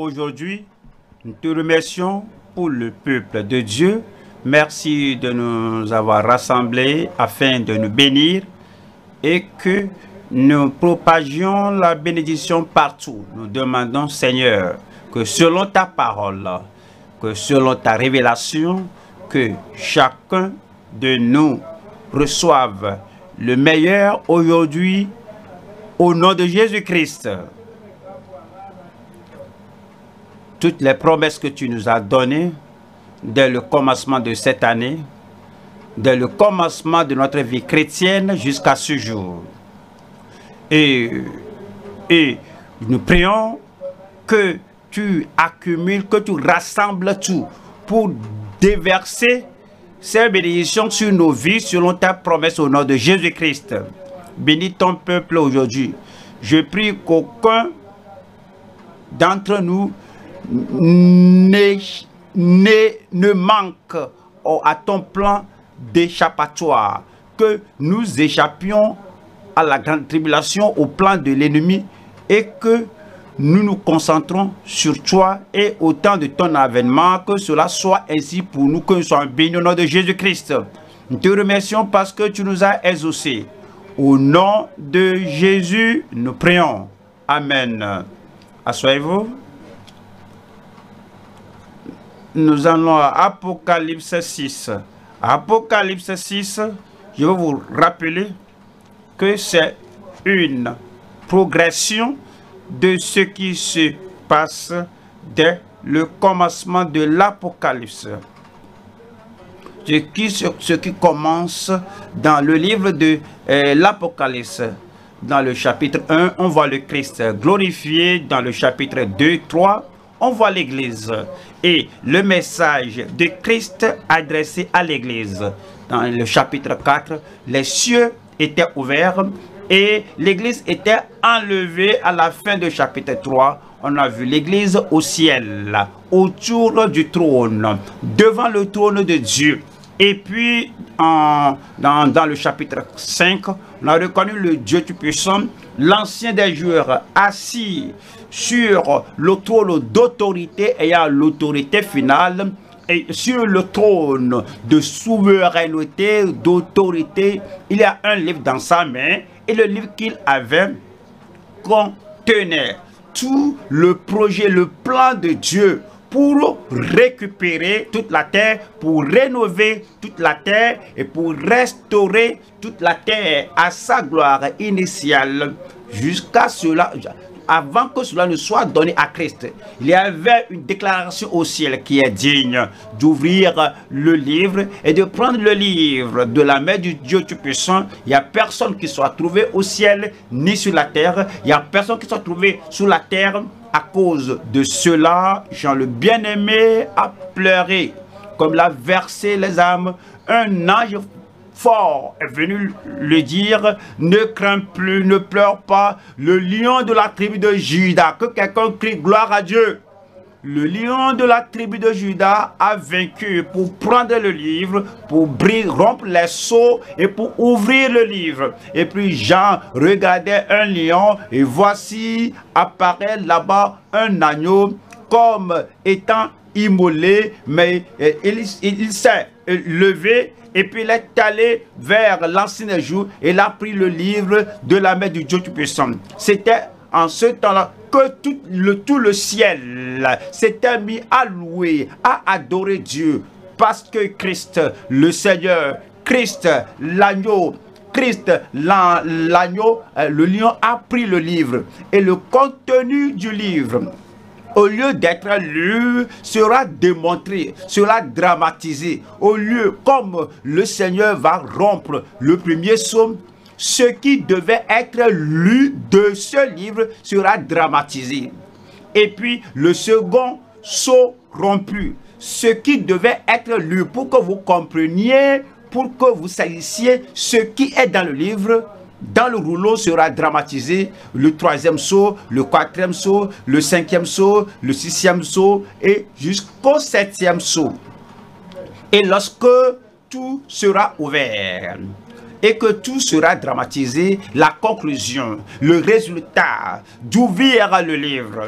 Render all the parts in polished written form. Aujourd'hui, nous te remercions pour le peuple de Dieu. Merci de nous avoir rassemblés afin de nous bénir et que nous propagions la bénédiction partout. Nous demandons, Seigneur, que selon ta parole, que selon ta révélation, que chacun de nous reçoive le meilleur aujourd'hui au nom de Jésus-Christ. Toutes les promesses que tu nous as données dès le commencement de cette année, dès le commencement de notre vie chrétienne jusqu'à ce jour. Et nous prions que tu accumules, que tu rassembles tout pour déverser ces bénédictions sur nos vies selon ta promesse au nom de Jésus-Christ. Bénis ton peuple aujourd'hui. Je prie qu'aucun d'entre nous ne manque à ton plan d'échappatoire, que nous échappions à la grande tribulation, au plan de l'ennemi, et que nous nous concentrons sur toi et au temps de ton avènement, que cela soit ainsi pour nous, que nous soyons bénis au nom de Jésus-Christ. Nous te remercions parce que tu nous as exaucés. Au nom de Jésus, nous prions. Amen. Asseyez-vous. Nous allons à Apocalypse 6. Apocalypse 6, je vais vous rappeler que c'est une progression de ce qui se passe dès le commencement de l'Apocalypse. Ce qui commence dans le livre de l'Apocalypse. Dans le chapitre 1, on voit le Christ glorifié. Dans le chapitre 2, 3, on voit l'Église et le message de Christ adressé à l'Église. Dans le chapitre 4, les cieux étaient ouverts et l'Église était enlevée. À la fin du chapitre 3, on a vu l'Église au ciel, autour du trône, devant le trône de Dieu. Et puis, dans le chapitre 5, on a reconnu le Dieu Tout-Puissant, l'ancien des jours, assis sur le trône d'autorité, ayant l'autorité finale, et sur le trône de souveraineté, d'autorité. Il y a un livre dans sa main, et le livre qu'il avait contenait tout le projet, le plan de Dieu pour récupérer toute la terre, pour rénover toute la terre et pour restaurer toute la terre à sa gloire initiale, jusqu'à cela, avant que cela ne soit donné à Christ. Il y avait une déclaration au ciel qui est digne d'ouvrir le livre et de prendre le livre de la main du Dieu Tout-Puissant. Il n'y a personne qui soit trouvé au ciel ni sur la terre. Il n'y a personne qui soit trouvé sur la terre. À cause de cela, Jean le bien-aimé a pleuré, comme l'a versé les âmes. Un ange fort est venu lui dire: ne crains plus, ne pleure pas, le lion de la tribu de Juda. Que quelqu'un crie gloire à Dieu. Le lion de la tribu de Juda a vaincu pour prendre le livre, pour rompre les sceaux et pour ouvrir le livre. Et puis Jean regardait un lion et voici apparaît là-bas un agneau comme étant immolé, mais il s'est levé. Et puis il est allé vers l'ancien jour et il a pris le livre de la main du Dieu Tout-Puissant. C'était en ce temps-là que tout le ciel s'était mis à louer, à adorer Dieu, parce que Christ, le Seigneur, Christ, l'agneau, Christ, l'agneau, le lion a pris le livre. Et le contenu du livre, au lieu d'être lu, sera démontré, sera dramatisé. Au lieu, comme le Seigneur va rompre le premier psaume, ce qui devait être lu de ce livre sera dramatisé. Et puis, le second sceau rompu. Ce qui devait être lu, pour que vous compreniez, pour que vous sachiez ce qui est dans le livre, dans le rouleau sera dramatisé. Le troisième sceau, le quatrième sceau, le cinquième sceau, le sixième sceau et jusqu'au septième sceau. Et lorsque tout sera ouvert et que tout sera dramatisé, la conclusion, le résultat d'ouvrir le livre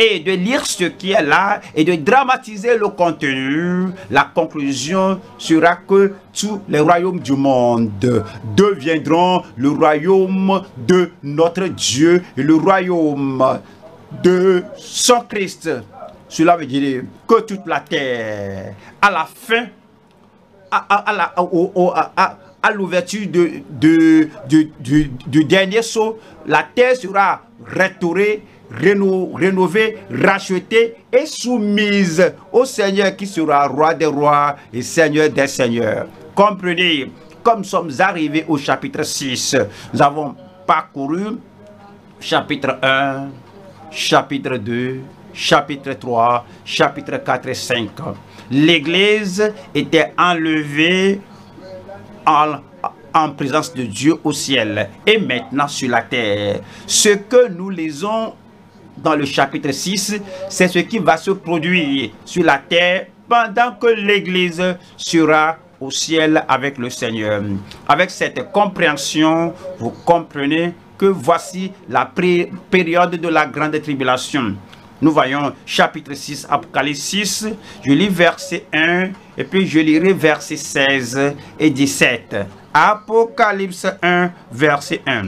et de lire ce qui est là et de dramatiser le contenu, la conclusion sera que tous les royaumes du monde deviendront le royaume de notre Dieu et le royaume de son Christ. Cela veut dire que toute la terre, à la fin, à l'ouverture du dernier sceau, la terre sera restaurée, rénovée, rachetée et soumise au Seigneur qui sera roi des rois et Seigneur des seigneurs. Comprenez, comme nous sommes arrivés au chapitre 6, nous avons parcouru chapitre 1, chapitre 2, chapitre 3, chapitre 4 et 5. L'Église était enlevée en présence de Dieu au ciel et maintenant sur la terre. Ce que nous lisons dans le chapitre 6, c'est ce qui va se produire sur la terre pendant que l'Église sera au ciel avec le Seigneur. Avec cette compréhension, vous comprenez que voici la période de la grande tribulation. Nous voyons chapitre 6, Apocalypse 6, je lis verset 1 et puis je lirai verset 16 et 17. Apocalypse 1, verset 1.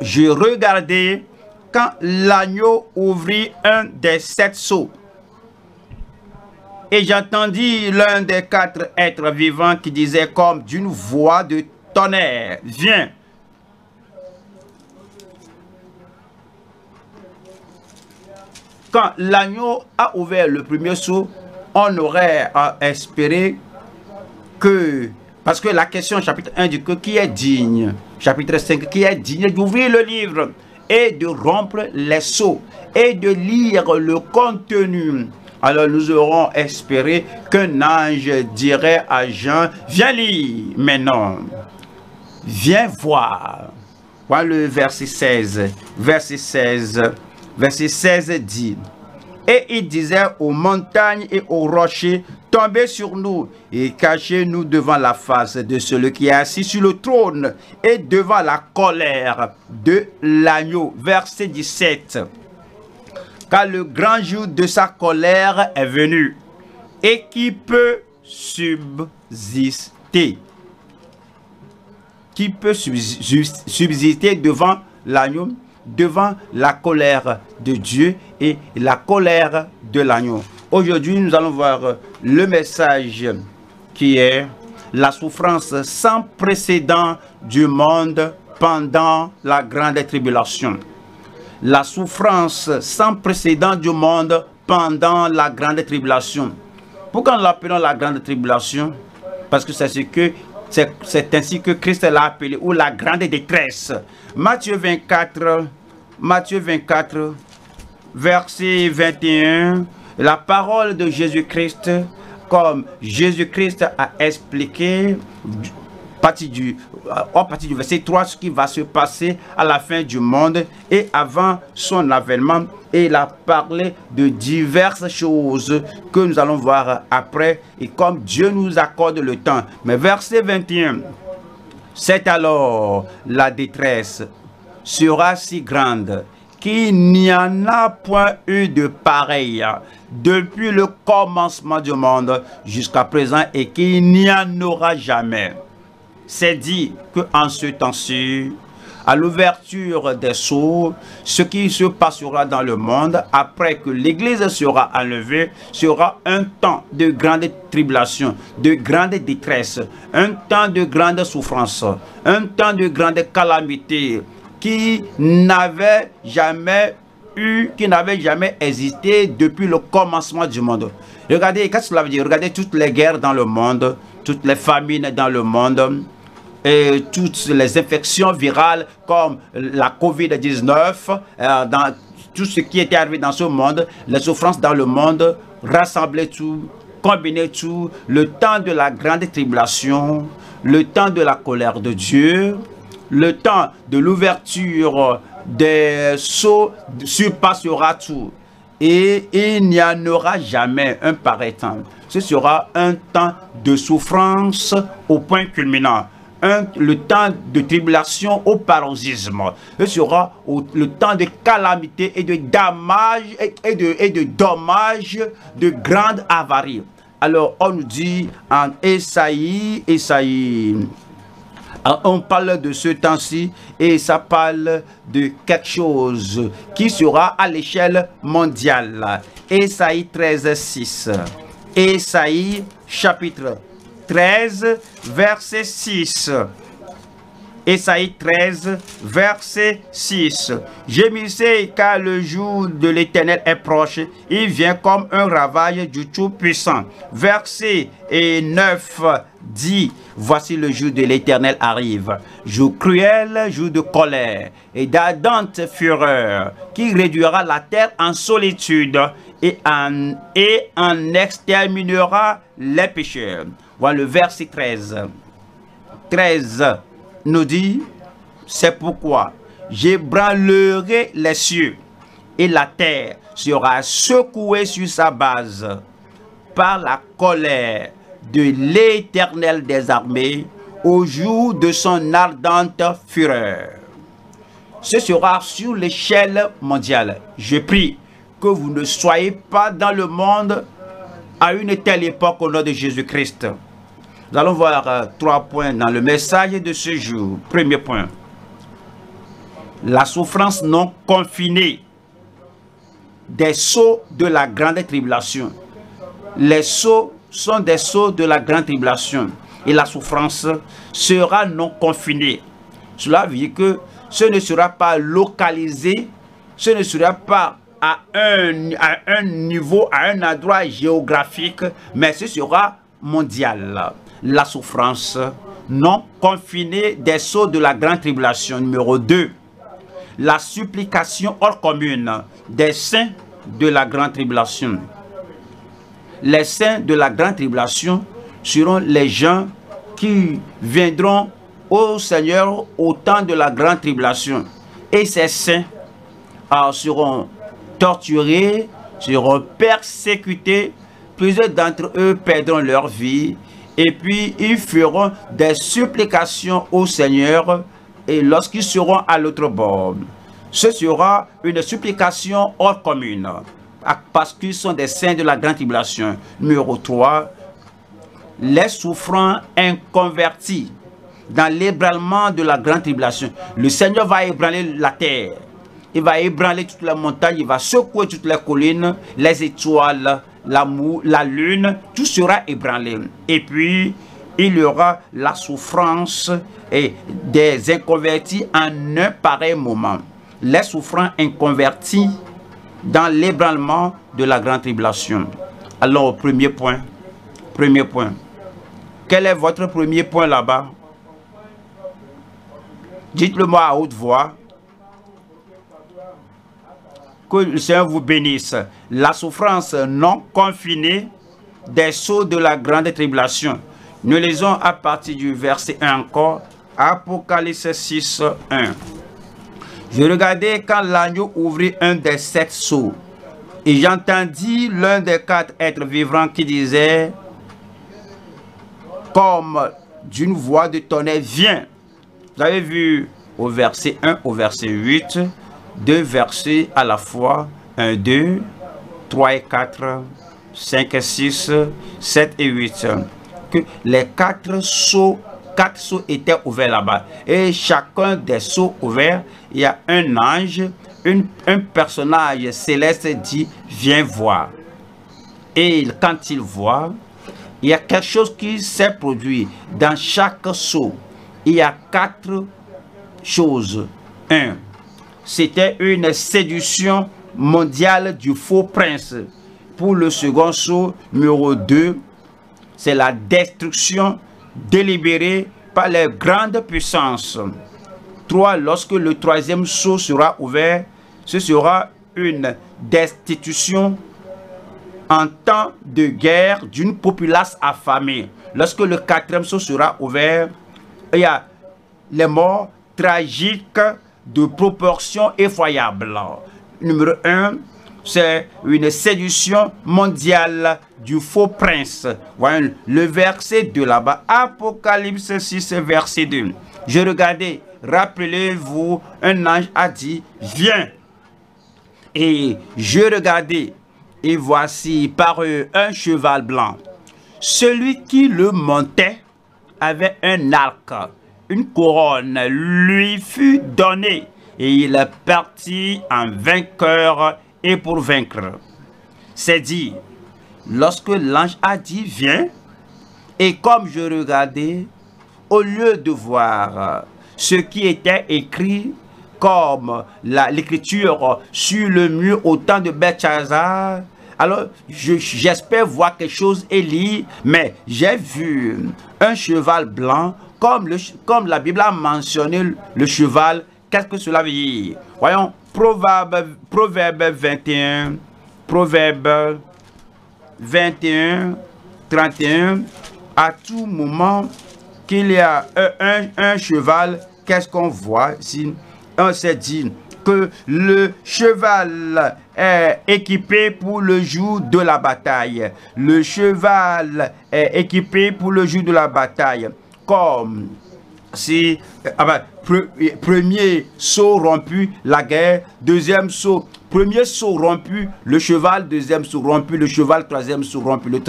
Je regardais quand l'agneau ouvrit un des 7 sceaux et j'entendis l'un des 4 êtres vivants qui disait comme d'une voix de tonnerre, viens. Quand l'agneau a ouvert le premier sceau, on aurait à espérer que... Parce que la question, chapitre 1, dit que qui est digne? Chapitre 5, qui est digne d'ouvrir le livre et de rompre les sceaux et de lire le contenu? Alors nous aurons espéré qu'un ange dirait à Jean, viens lire, mais non, viens voir. Voilà le verset 16. Verset 16. Verset 16 dit, et il disait aux montagnes et aux rochers, tombez sur nous et cachez-nous devant la face de celui qui est assis sur le trône et devant la colère de l'agneau. Verset 17, car le grand jour de sa colère est venu et qui peut subsister? Qui peut subsister devant l'agneau? Devant la colère de Dieu et la colère de l'agneau. Aujourd'hui, nous allons voir le message qui est la souffrance sans précédent du monde pendant la grande tribulation. La souffrance sans précédent du monde pendant la grande tribulation. Pourquoi nous l'appelons la grande tribulation? Parce que c'est ce que... C'est ainsi que Christ l'a appelé, ou la grande détresse. Matthieu 24, verset 21, la parole de Jésus-Christ, comme Jésus-Christ a expliqué, en partie du verset 3, ce qui va se passer à la fin du monde et avant son avènement. Et il a parlé de diverses choses que nous allons voir après et comme Dieu nous accorde le temps. Mais verset 21, c'est alors la détresse sera si grande qu'il n'y en a point eu de pareil depuis le commencement du monde jusqu'à présent et qu'il n'y en aura jamais. C'est dit qu'en ce temps-ci, à l'ouverture des sceaux, ce qui se passera dans le monde après que l'Église sera enlevée sera un temps de grande tribulation, de grande détresse, un temps de grande souffrance, un temps de grande calamité qui n'avait jamais eu, qui n'avait jamais existé depuis le commencement du monde. Regardez, qu'est-ce que cela veut dire? Regardez toutes les guerres dans le monde, toutes les famines dans le monde, et toutes les infections virales comme la COVID-19, dans tout ce qui était arrivé dans ce monde, les souffrances dans le monde, rassembler tout, combiner tout, le temps de la grande tribulation, le temps de la colère de Dieu, le temps de l'ouverture des sceaux surpassera tout. Et il n'y en aura jamais un pareil temps. Ce sera un temps de souffrance au point culminant. le temps de tribulation au paroxysme. Ce sera le temps de calamité et de dommages, de grande avarie. Alors, on nous dit en Ésaïe, on parle de ce temps-ci et ça parle de quelque chose qui sera à l'échelle mondiale. Ésaïe 13, 6. Ésaïe chapitre 13, verset 6. Ésaïe 13, verset 6. Gémissez car le jour de l'Éternel est proche, il vient comme un ravage du Tout-Puissant. Verset 9 dit, voici le jour de l'Éternel arrive. Jour cruel, jour de colère et d'ardente fureur, qui réduira la terre en solitude et en exterminera les pécheurs. Voilà le verset 13. 13. Nous dit, c'est pourquoi j'ébranlerai les cieux et la terre sera secouée sur sa base par la colère de l'Éternel des armées au jour de son ardente fureur. Ce sera sur l'échelle mondiale. Je prie que vous ne soyez pas dans le monde à une telle époque au nom de Jésus-Christ. Nous allons voir 3 points dans le message de ce jour. Premier point, la souffrance non confinée des sceaux de la grande tribulation. Les sceaux sont des sceaux de la grande tribulation et la souffrance sera non confinée. Cela veut dire que ce ne sera pas localisé, ce ne sera pas à un niveau, à un endroit géographique, mais ce sera mondial. La souffrance non confinée des sceaux de la grande tribulation. Numéro 2, la supplication hors commune des saints de la grande tribulation. Les saints de la grande tribulation seront les gens qui viendront au Seigneur au temps de la grande tribulation. Et ces saints seront torturés, seront persécutés. Plusieurs d'entre eux perdront leur vie et puis ils feront des supplications au Seigneur et lorsqu'ils seront à l'autre bord. Ce sera une supplication hors commune parce qu'ils sont des saints de la grande tribulation. Numéro 3, les souffrants inconvertis dans l'ébranlement de la grande tribulation. Le Seigneur va ébranler la terre, il va ébranler toutes les montagnes, il va secouer toutes les collines, les étoiles, la lune, tout sera ébranlé. Et puis, il y aura la souffrance et des inconvertis en un pareil moment. Les souffrants inconvertis dans l'ébranlement de la grande tribulation. Alors, au premier point. Premier point. Quel est votre premier point là-bas? Dites-le-moi à haute voix. Que le Seigneur vous bénisse. La souffrance non confinée des sceaux de la grande tribulation. Nous lisons à partir du verset 1 encore. Apocalypse 6, 1. Je regardais quand l'agneau ouvrit un des 7 sceaux. Et j'entendis l'un des 4 êtres vivants qui disait, comme d'une voix de tonnerre, viens. Vous avez vu au verset 1, au verset 8. 2 versets à la fois, 1, 2, 3 et 4, 5 et 6, 7 et 8. Que les 4 sceaux étaient ouverts là-bas. Et chacun des sceaux ouverts, il y a un ange, un personnage céleste dit, viens voir. Et quand il voit, il y a quelque chose qui s'est produit. Dans chaque sceau, il y a 4 choses. 1. C'était une séduction mondiale du faux prince. Pour le second sceau, numéro 2, c'est la destruction délibérée par les grandes puissances. 3, lorsque le 3e sceau sera ouvert, ce sera une destitution en temps de guerre d'une populace affamée. Lorsque le 4e sceau sera ouvert, il y a les morts tragiques de proportions effroyables. Numéro 1, c'est une séduction mondiale du faux prince. Voyons le verset 2 là-bas, Apocalypse 6, verset 2. Je regardais, rappelez-vous, un ange a dit, viens. Et je regardais, et voici par eux un cheval blanc. Celui qui le montait avait un arc, une couronne lui fut donnée, et il est parti en vainqueur et pour vaincre. C'est dit, lorsque l'ange a dit viens, et comme je regardais, au lieu de voir ce qui était écrit comme l'écriture sur le mur au temps de Belshazzar, alors j'espère voir quelque chose et lire, mais j'ai vu un cheval blanc, comme la Bible a mentionné le cheval. Qu'est-ce que cela veut dire? Voyons, Proverbe 21, 31, à tout moment qu'il y a un cheval, qu'est-ce qu'on voit ici? On s'est dit que le cheval est équipé pour le jour de la bataille. Le cheval est équipé pour le jour de la bataille. Comme si, premier saut rompu, la guerre, deuxième saut, premier saut rompu, le cheval, deuxième saut rompu, le cheval, troisième saut rompu, le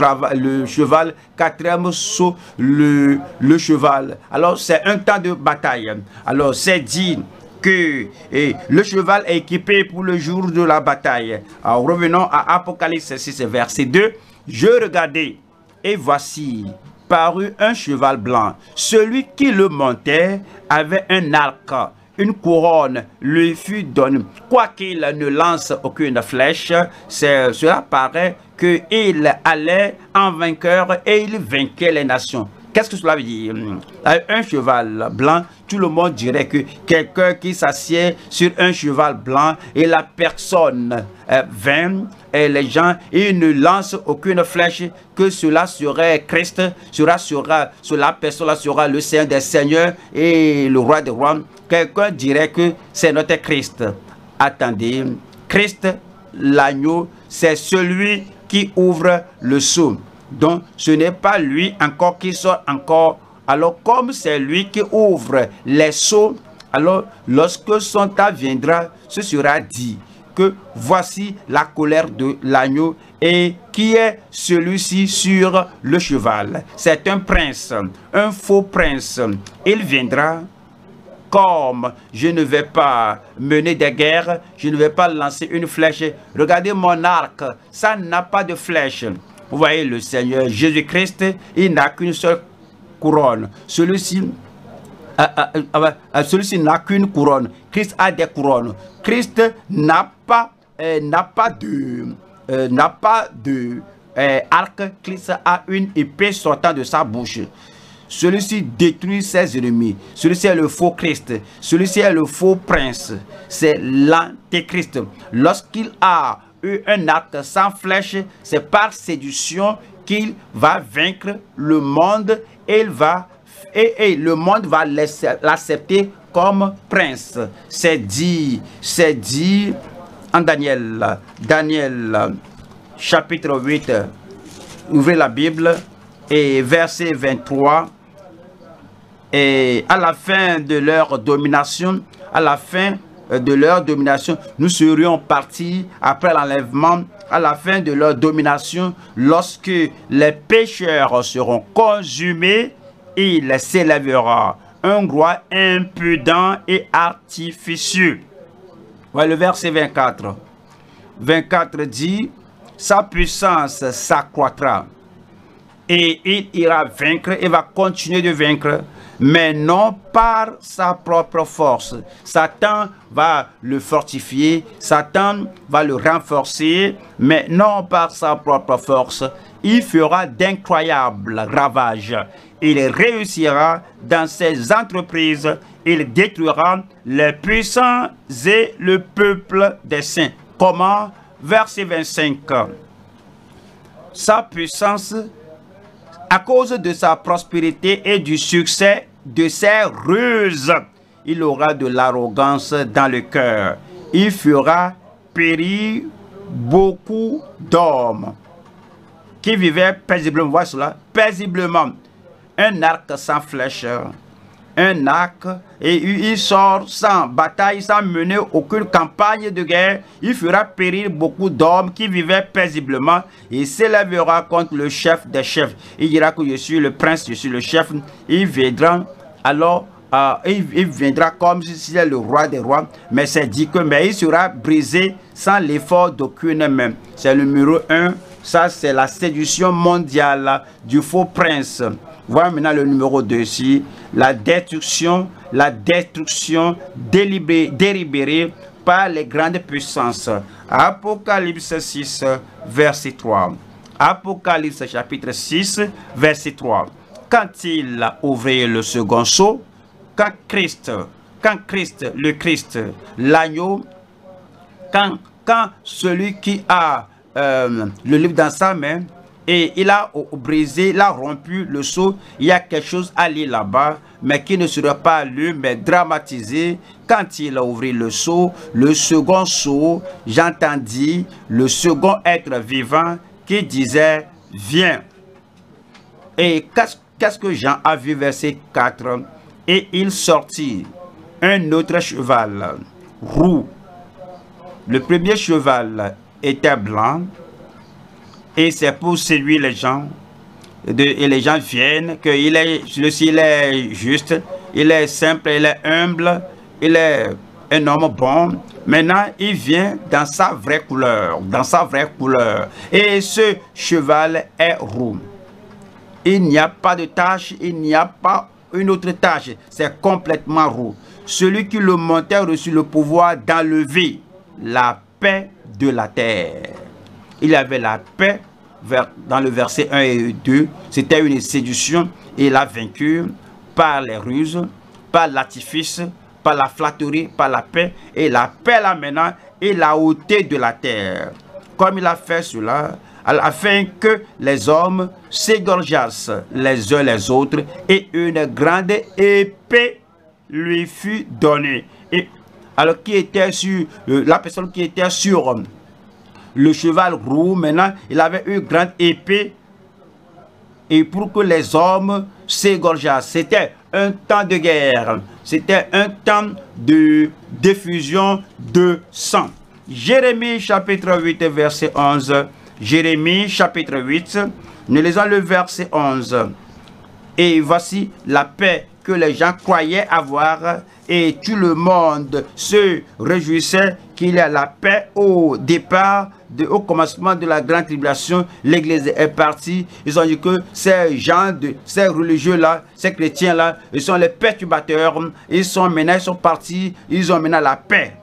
cheval, quatrième saut, le cheval. Alors, c'est un temps de bataille. Alors, c'est dit que le cheval est équipé pour le jour de la bataille. Alors, revenons à Apocalypse 6, verset 2. Je regardais, et voici parut un cheval blanc. Celui qui le montait avait un arc, une couronne lui fut donnée. Quoiqu'il ne lance aucune flèche, cela paraît qu'il allait en vainqueur et il vainquait les nations. Qu'est-ce que cela veut dire? Un cheval blanc, tout le monde dirait que quelqu'un qui s'assied sur un cheval blanc et la personne vainc, et les gens, ils ne lancent aucune flèche, que cela serait Christ, cela personne sera le Seigneur des Seigneurs et le Roi des Rois. Quelqu'un dirait que c'est notre Christ. Attendez, Christ, l'agneau, c'est celui qui ouvre le sceau. Donc, ce n'est pas lui encore qui sort encore. Alors, comme c'est lui qui ouvre les sceaux, alors, lorsque son temps viendra, ce sera dit que voici la colère de l'agneau et qui est celui-ci sur le cheval. C'est un prince, un faux prince. Il viendra. Comme je ne vais pas mener des guerres, je ne vais pas lancer une flèche. Regardez mon arc, ça n'a pas de flèche. Vous voyez, le Seigneur Jésus-Christ, il n'a qu'une seule couronne. Celui-ci n'a qu'une couronne. Christ a des couronnes. Christ n'a pas de arc. Christ a une épée sortant de sa bouche. Celui-ci détruit ses ennemis. Celui-ci est le faux Christ. Celui-ci est le faux prince. C'est l'antéchrist. Lorsqu'il a un arc sans flèche, c'est par séduction qu'il va vaincre le monde et le monde va l'accepter comme prince. C'est dit en Daniel. Daniel chapitre 8, ouvrez la Bible et verset 23. Et à la fin de leur domination, nous serions partis après l'enlèvement, à la fin de leur domination, lorsque les pécheurs seront consumés, il s'élèvera un roi impudent et artificieux. Voilà le verset 24. 24 dit, sa puissance s'accroîtra et il ira vaincre et va continuer de vaincre. Mais non par sa propre force. Satan va le fortifier, Satan va le renforcer, mais non par sa propre force. Il fera d'incroyables ravages. Il réussira dans ses entreprises. Il détruira les puissants et le peuple des saints. Comment? Verset 25. Sa puissance, à cause de sa prospérité et du succès de ses ruses, il aura de l'arrogance dans le cœur. Il fera périr beaucoup d'hommes qui vivaient paisiblement. Voici cela, paisiblement. Un arc sans flèche, un arc, et il sort sans bataille, sans mener aucune campagne de guerre. Il fera périr beaucoup d'hommes qui vivaient paisiblement et s'élèvera contre le chef des chefs. Il dira que je suis le prince, je suis le chef. Il viendra alors. Il viendra comme s'il est le roi des rois, mais c'est dit que mais il sera brisé sans l'effort d'aucune main. C'est le numéro 1, ça c'est la séduction mondiale du faux prince. Voyons maintenant le numéro 2 ici, la destruction délibérée par les grandes puissances. Apocalypse 6, verset 3. Apocalypse chapitre 6, verset 3. Quand il a ouvert le second sceau, quand celui qui a le livre dans sa main et il a brisé, il a rompu le sceau, il y a quelque chose à lire là-bas, mais qui ne sera pas lu, mais dramatisé. Quand il a ouvert le sceau, le second sceau, j'entendis le second être vivant qui disait, viens. Et qu'est-ce que Jean a vu, verset 4? Et il sortit un autre cheval roux. Le premier cheval était blanc. Et c'est pour séduire les gens. Et les gens viennent. Que celui-ci est juste. Il est simple. Il est humble. Il est un homme bon. Maintenant, il vient dans sa vraie couleur. Dans sa vraie couleur. Et ce cheval est roux. Il n'y a pas de tache. Il n'y a pas une autre tâche, c'est complètement roux. Celui qui le montait a reçu le pouvoir d'enlever la paix de la terre. Il avait la paix dans le verset 1 et 2. C'était une séduction et il a vaincu par les ruses, par l'artifice, par la flatterie, par la paix. Et la paix là maintenant, il l'a ôté de la terre. Comme il a fait cela, afin que les hommes s'égorgeassent les uns les autres, et une grande épée lui fut donnée. Et alors qui était sur la personne qui était sur le cheval roux, maintenant il avait une grande épée, et pour que les hommes s'égorgeassent. C'était un temps de guerre, c'était un temps de diffusion de sang. Jérémie chapitre 8 verset 11. Jérémie chapitre 8, nous lisons le verset 11. Et voici la paix que les gens croyaient avoir, et tout le monde se réjouissait qu'il y a la paix au départ, au commencement de la grande tribulation. L'église est partie. Ils ont dit que ces gens, ces religieux-là, ces chrétiens-là, ils sont les perturbateurs. Ils sont partis, ils ont mené la paix.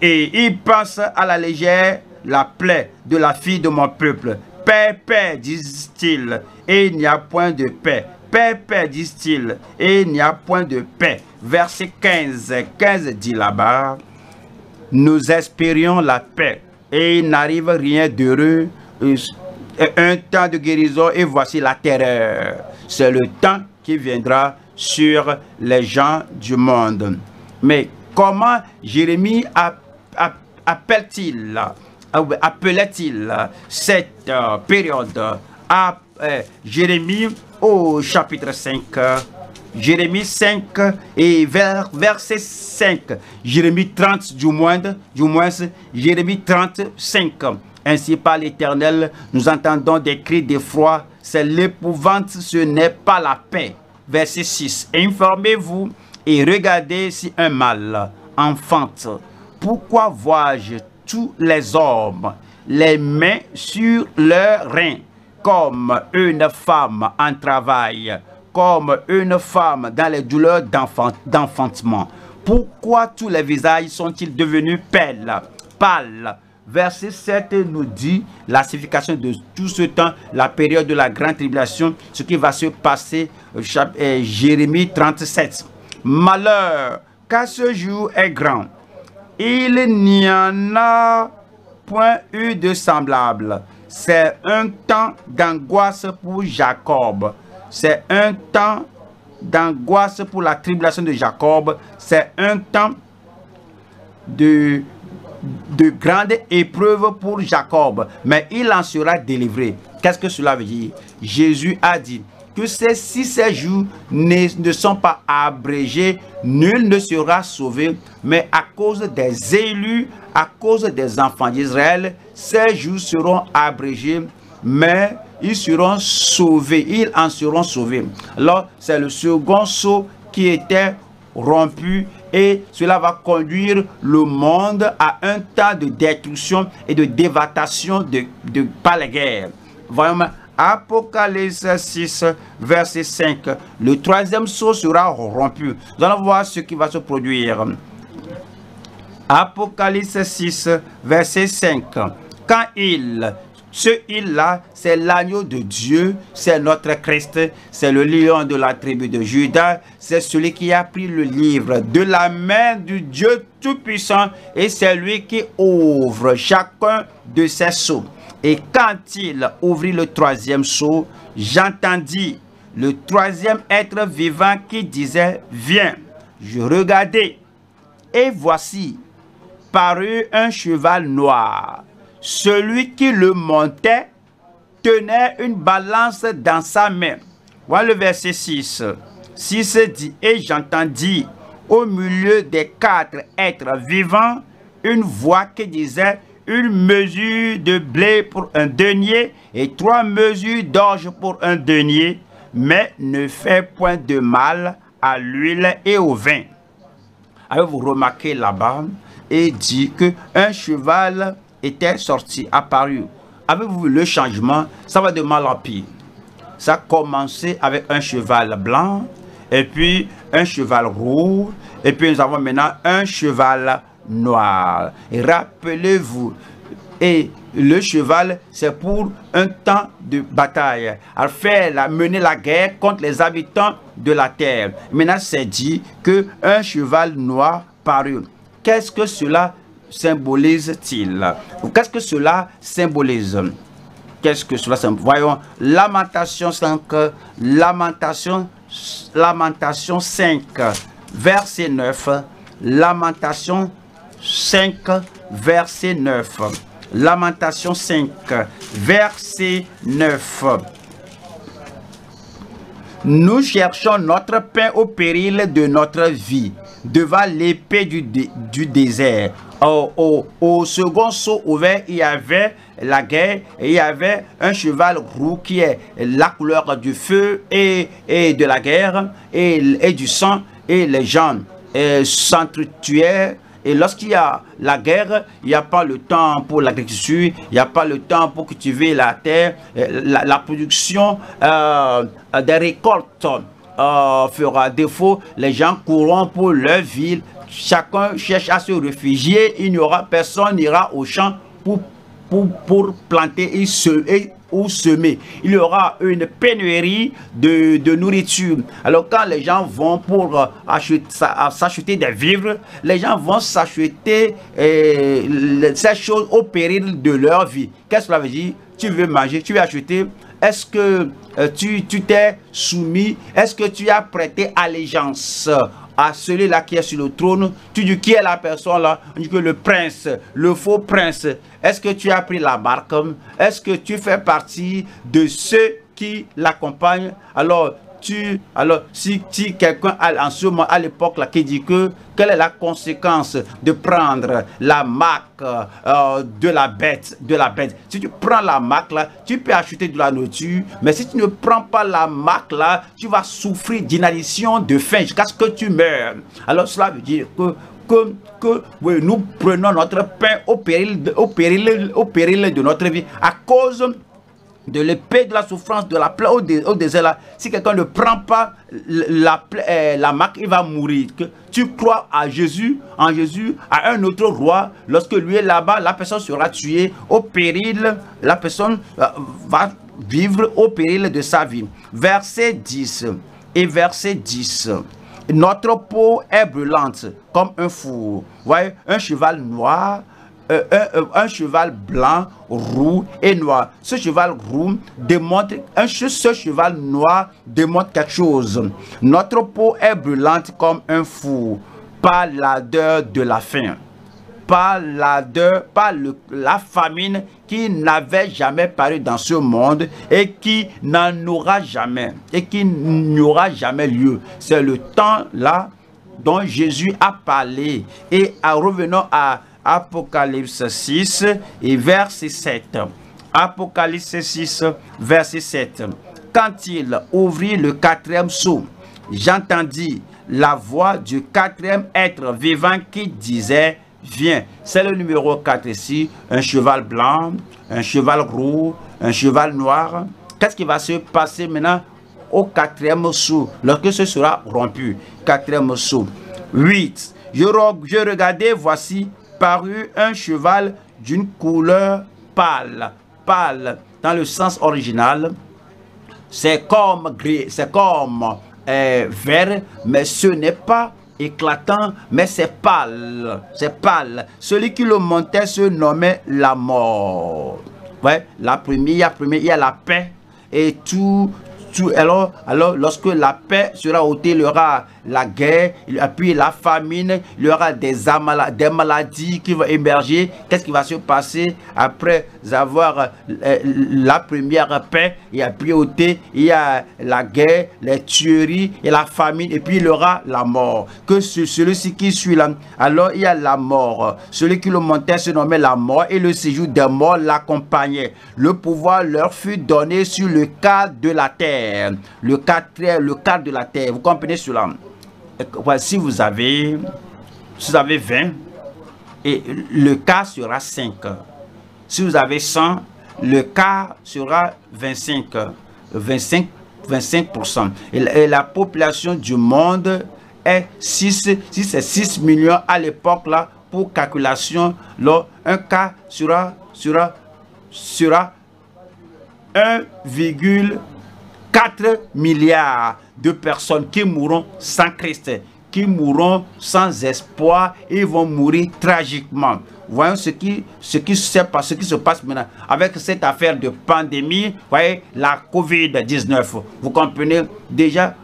Et il pense à la légère la plaie de la fille de mon peuple. Paix, paix, disent-ils, et il n'y a point de paix. Paix, paix, disent-ils, et il n'y a point de paix. Verset 15. 15 dit là-bas, nous espérions la paix, et il n'arrive rien d'heureux. Un temps de guérison, et voici la terreur. C'est le temps qui viendra sur les gens du monde. Mais comment Jérémie appelait-il cette période? Jérémie au chapitre 5, Jérémie 5 et verset 5, Jérémie 30 du moins, Jérémie 35. Ainsi par l'Éternel, nous entendons des cris d'effroi, c'est l'épouvante, ce n'est pas la paix. Verset 6, informez-vous et regardez si un mâle enfante. Pourquoi vois-je tous les hommes, les mains sur leurs reins, comme une femme en travail, comme une femme dans les douleurs d'enfantement? Pourquoi tous les visages sont-ils devenus pâles? Verset 7 nous dit la signification de tout ce temps, la période de la grande tribulation, ce qui va se passer, Jérémie 37. Malheur, car ce jour est grand. Il n'y en a point eu de semblable. C'est un temps d'angoisse pour Jacob. C'est un temps d'angoisse pour la tribulation de Jacob. C'est un temps de grandes épreuves pour Jacob, mais il en sera délivré. Qu'est-ce que cela veut dire? Jésus a dit que si ces jours ne sont pas abrégés, nul ne sera sauvé, mais à cause des élus, à cause des enfants d'Israël, ces jours seront abrégés, mais ils seront sauvés, ils en seront sauvés. Alors, c'est le second sceau qui était rompu, et cela va conduire le monde à un temps de destruction et de dévastation par la guerre. Voyons Apocalypse 6, verset 5. Le troisième sceau sera rompu. Nous allons voir ce qui va se produire. Apocalypse 6, verset 5. Quand ce il-là, c'est l'agneau de Dieu, c'est notre Christ, c'est le lion de la tribu de Juda, c'est celui qui a pris le livre de la main du Dieu Tout-Puissant, et c'est lui qui ouvre chacun de ses sceaux. Et quand il ouvrit le troisième sceau, j'entendis le troisième être vivant qui disait, « Viens, je regardais, et voici, parut un cheval noir. Celui qui le montait tenait une balance dans sa main. » Voilà le verset 6. 6 dit, « Et j'entendis au milieu des quatre êtres vivants une voix qui disait, une mesure de blé pour un denier et 3 mesures d'orge pour un denier, mais ne fait point de mal à l'huile et au vin. » Alors vous remarquez là-bas, il dit qu'un cheval était sorti, apparu. Avez-vous vu le changement? Ça va de mal en pire. Ça a commencé avec un cheval blanc, et puis un cheval rouge, et puis nous avons maintenant un cheval noir. Et rappelez-vous, et le cheval, c'est pour un temps de bataille, à mener la guerre contre les habitants de la terre. Maintenant, c'est dit qu'un cheval noir parut. Qu'est-ce que cela symbolise-t-il? Qu'est-ce que cela symbolise? Qu'est-ce que cela symbolise? Voyons, Lamentations 5, Lamentations 5, verset 9, Lamentations 5, verset 9. Lamentations 5, verset 9. Nous cherchons notre pain au péril de notre vie, devant l'épée du désert. Au second sceau ouvert, il y avait la guerre, et il y avait un cheval roux qui est la couleur du feu et de la guerre et du sang, et les gens s'entretuaient. Et lorsqu'il y a la guerre, il n'y a pas le temps pour l'agriculture, il n'y a pas le temps pour cultiver la terre, la production des récoltes fera défaut, les gens courront pour leur ville, chacun cherche à se réfugier, il n'y aura personne, n'ira au champ pour planter ou semer. Il y aura une pénurie de nourriture. Alors quand les gens vont pour s'acheter des vivres, les gens vont s'acheter ces choses au péril de leur vie. Qu'est-ce que cela veut dire? Tu veux manger, tu veux acheter. Est-ce que tu t'es soumis? Est-ce que tu as prêté allégeance à celui-là qui est sur le trône? Tu dis qui est la personne-là? On dit que le prince, le faux prince. Est-ce que tu as pris la marque? Est-ce que tu fais partie de ceux qui l'accompagnent? Alors, si quelqu'un en ce moment, à l'époque, qui dit que quelle est la conséquence de prendre la marque de la bête? Si tu prends la marque là, tu peux acheter de la nourriture, mais si tu ne prends pas la marque là, tu vas souffrir d'inaddiction, de faim, jusqu'à ce que tu meurs. Alors cela veut dire que oui, nous prenons notre pain au péril de notre vie à cause de l'épée de la souffrance, de la plaie au désert là. Si quelqu'un ne prend pas la marque, il va mourir. Que tu crois à Jésus, en Jésus, à un autre roi, lorsque lui est là-bas, la personne sera tuée au péril, la personne va vivre au péril de sa vie. Verset 10 et verset 10. Notre peau est brûlante comme un four. Voyez, un cheval noir, un cheval blanc, roux et noir. Ce cheval roux démontre, ce cheval noir démontre quelque chose. Notre peau est brûlante comme un four, par l'ardeur de la faim. par l'ardeur, par la famine qui n'avait jamais paru dans ce monde et qui n'en aura jamais, et qui n'aura jamais lieu. C'est le temps là dont Jésus a parlé. Et revenons à Apocalypse 6 et verset 7. Apocalypse 6, verset 7. Quand il ouvrit le quatrième sceau, j'entendis la voix du quatrième être vivant qui disait: viens. C'est le numéro 4 ici. Un cheval blanc, un cheval roux, un cheval noir. Qu'est-ce qui va se passer maintenant au quatrième sceau, lorsque ce sera rompu? Quatrième sceau. 8. Je regardais, voici, parut un cheval d'une couleur pâle. Pâle, dans le sens original, c'est comme gris, c'est comme vert, mais ce n'est pas éclatant, mais c'est pâle, c'est pâle. Celui qui le montait se nommait la mort. Ouais, la première, il y a la paix et tout. Alors lorsque la paix sera ôtée, il y aura la guerre, puis la famine, il y aura des maladies qui vont émerger. Qu'est-ce qui va se passer après avoir la première paix? Il y a ôté, il y a la guerre, les tueries et la famine, et puis il y aura la mort. Que celui-ci qui suit là, alors il y a la mort. Celui qui le montait se nommait la mort, et le séjour des morts l'accompagnait. Le pouvoir leur fut donné sur le cadre de la terre. Le cadre de la terre, vous comprenez cela? Si vous avez 20, et le cas sera 5. Si vous avez 100, le cas sera 25%. Et la population du monde est 6 millions à l'époque là, pour calculation. Là, un cas sera 1,4 milliard de personnes qui mourront sans Christ, qui mourront sans espoir, et vont mourir tragiquement. Voyons ce qui se passe maintenant avec cette affaire de pandémie, voyez, la COVID-19. Vous comprenez, déjà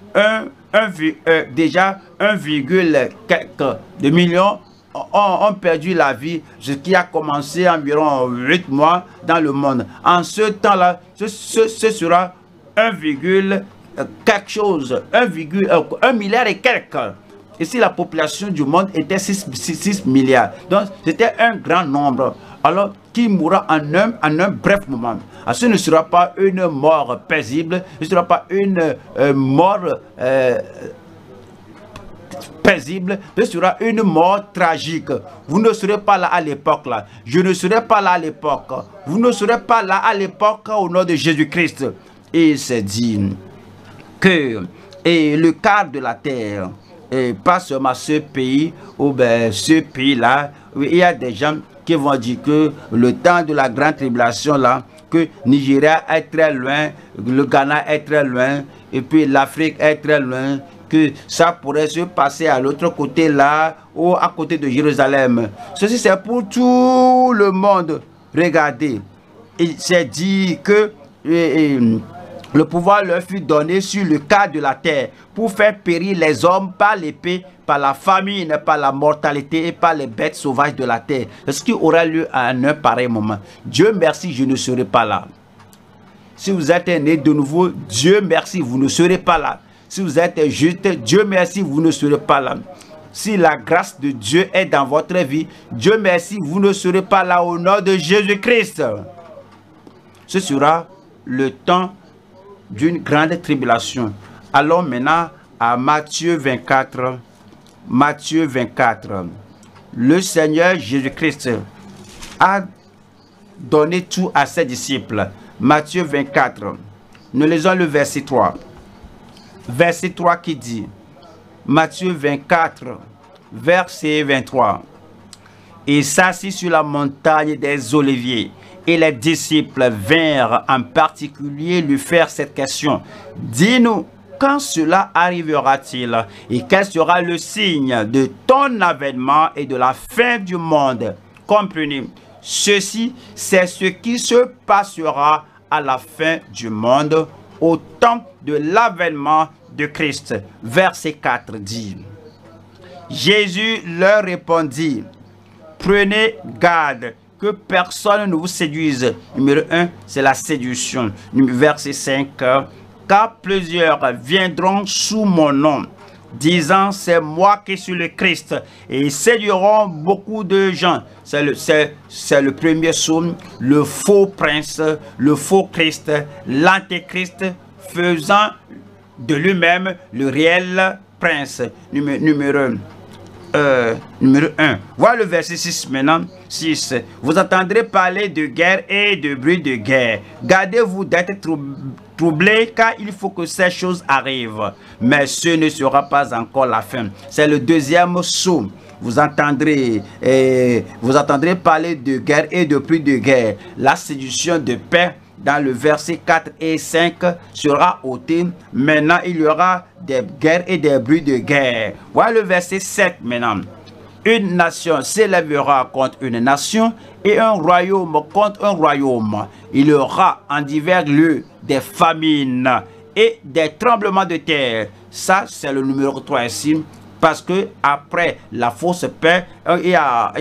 1,4 million ont perdu la vie, ce qui a commencé environ 8 mois dans le monde. En ce temps-là, ce sera 1 milliard et quelques. Et si la population du monde était 6 milliards, donc c'était un grand nombre, alors qui mourra en un bref moment. Alors, ce ne sera pas une mort paisible, ce ne sera pas une mort paisible, ce sera une mort tragique. Vous ne serez pas là à l'époque là. Je ne serai pas là à l'époque. Vous ne serez pas là à l'époque au nom de Jésus-Christ. Et il s'est dit que le quart de la terre, et pas seulement ce pays, ou bien ce pays-là, il y a des gens qui vont dire que le temps de la grande tribulation là, que Nigeria est très loin, le Ghana est très loin, et puis l'Afrique est très loin, que ça pourrait se passer à l'autre côté là, ou à côté de Jérusalem. Ceci c'est pour tout le monde. Regardez, il s'est dit que le pouvoir leur fut donné sur le cadre de la terre pour faire périr les hommes par l'épée, par la famine, par la mortalité et par les bêtes sauvages de la terre. C'est ce qui aura lieu à un pareil moment. Dieu merci, je ne serai pas là. Si vous êtes né de nouveau, Dieu merci, vous ne serez pas là. Si vous êtes juste, Dieu merci, vous ne serez pas là. Si la grâce de Dieu est dans votre vie, Dieu merci, vous ne serez pas là au nom de Jésus-Christ. Ce sera le temps d'une grande tribulation. Allons maintenant à Matthieu 24. Matthieu 24. Le Seigneur Jésus-Christ a donné tout à ses disciples. Matthieu 24. Nous lisons le verset 3. Verset 3 qui dit, Matthieu 24, verset 23. Il s'assit sur la montagne des Oliviers. Et les disciples vinrent en particulier lui faire cette question. Dis-nous, quand cela arrivera-t-il? Et quel sera le signe de ton avènement et de la fin du monde? Comprenez, ceci, c'est ce qui se passera à la fin du monde, au temps de l'avènement de Christ. Verset 4 dit, Jésus leur répondit, « Prenez garde que personne ne vous séduise. Numéro 1, c'est la séduction. Verset 5. Car plusieurs viendront sous mon nom, disant c'est moi qui suis le Christ, et ils séduiront beaucoup de gens. C'est le premier psaume, le faux prince, le faux Christ, l'antéchrist, faisant de lui-même le réel prince. Numéro 1. Voilà le verset 6 maintenant. 6. Vous entendrez parler de guerre et de bruit de guerre. Gardez-vous d'être troublés, car il faut que ces choses arrivent. Mais ce ne sera pas encore la fin. C'est le deuxième psaume. Vous entendrez parler de guerre et de bruit de guerre. La séduction de paix, dans le verset 4 et 5, sera ôté. Maintenant, il y aura des guerres et des bruits de guerre. Voilà le verset 7 maintenant. Une nation s'élèvera contre une nation et un royaume contre un royaume. Il y aura en divers lieux des famines et des tremblements de terre. Ça, c'est le numéro 3 ici. Parce que après la fausse paix, il y a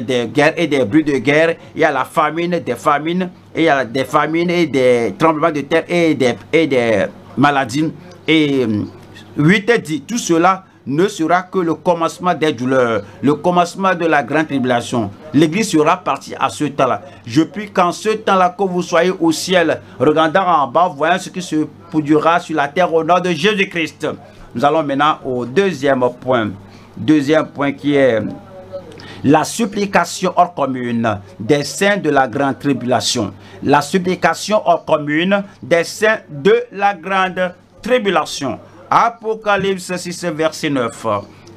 des guerres et des bruits de guerre, il y a la famine, et des tremblements de terre et des maladies. Et 8 et 10, tout cela ne sera que le commencement des douleurs, le commencement de la grande tribulation. L'Église sera partie à ce temps-là. Je prie qu'en ce temps-là, que vous soyez au ciel, regardant en bas, voyant ce qui se produira sur la terre au nom de Jésus-Christ. Nous allons maintenant au deuxième point. Deuxième point qui est la supplication hors commune des saints de la grande tribulation. La supplication hors commune des saints de la grande tribulation. Apocalypse 6, verset 9.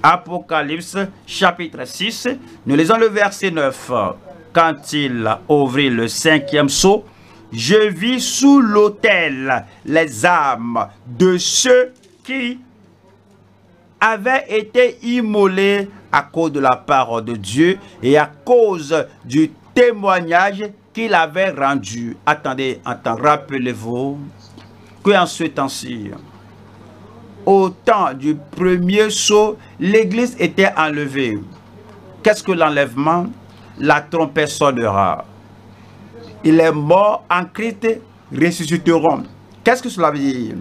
Apocalypse, chapitre 6. Nous lisons le verset 9. Quand il ouvrit le cinquième sceau, je vis sous l'autel les âmes de ceux qui avaient été immolés à cause de la parole de Dieu et à cause du témoignage qu'il avait rendu. Attendez, rappelez-vous qu'en ce temps-ci, au temps du premier sceau, l'Église était enlevée. Qu'est-ce que l'enlèvement? La trompette sonnera. Et les morts en Christ ressusciteront. Qu'est-ce que cela veut dire?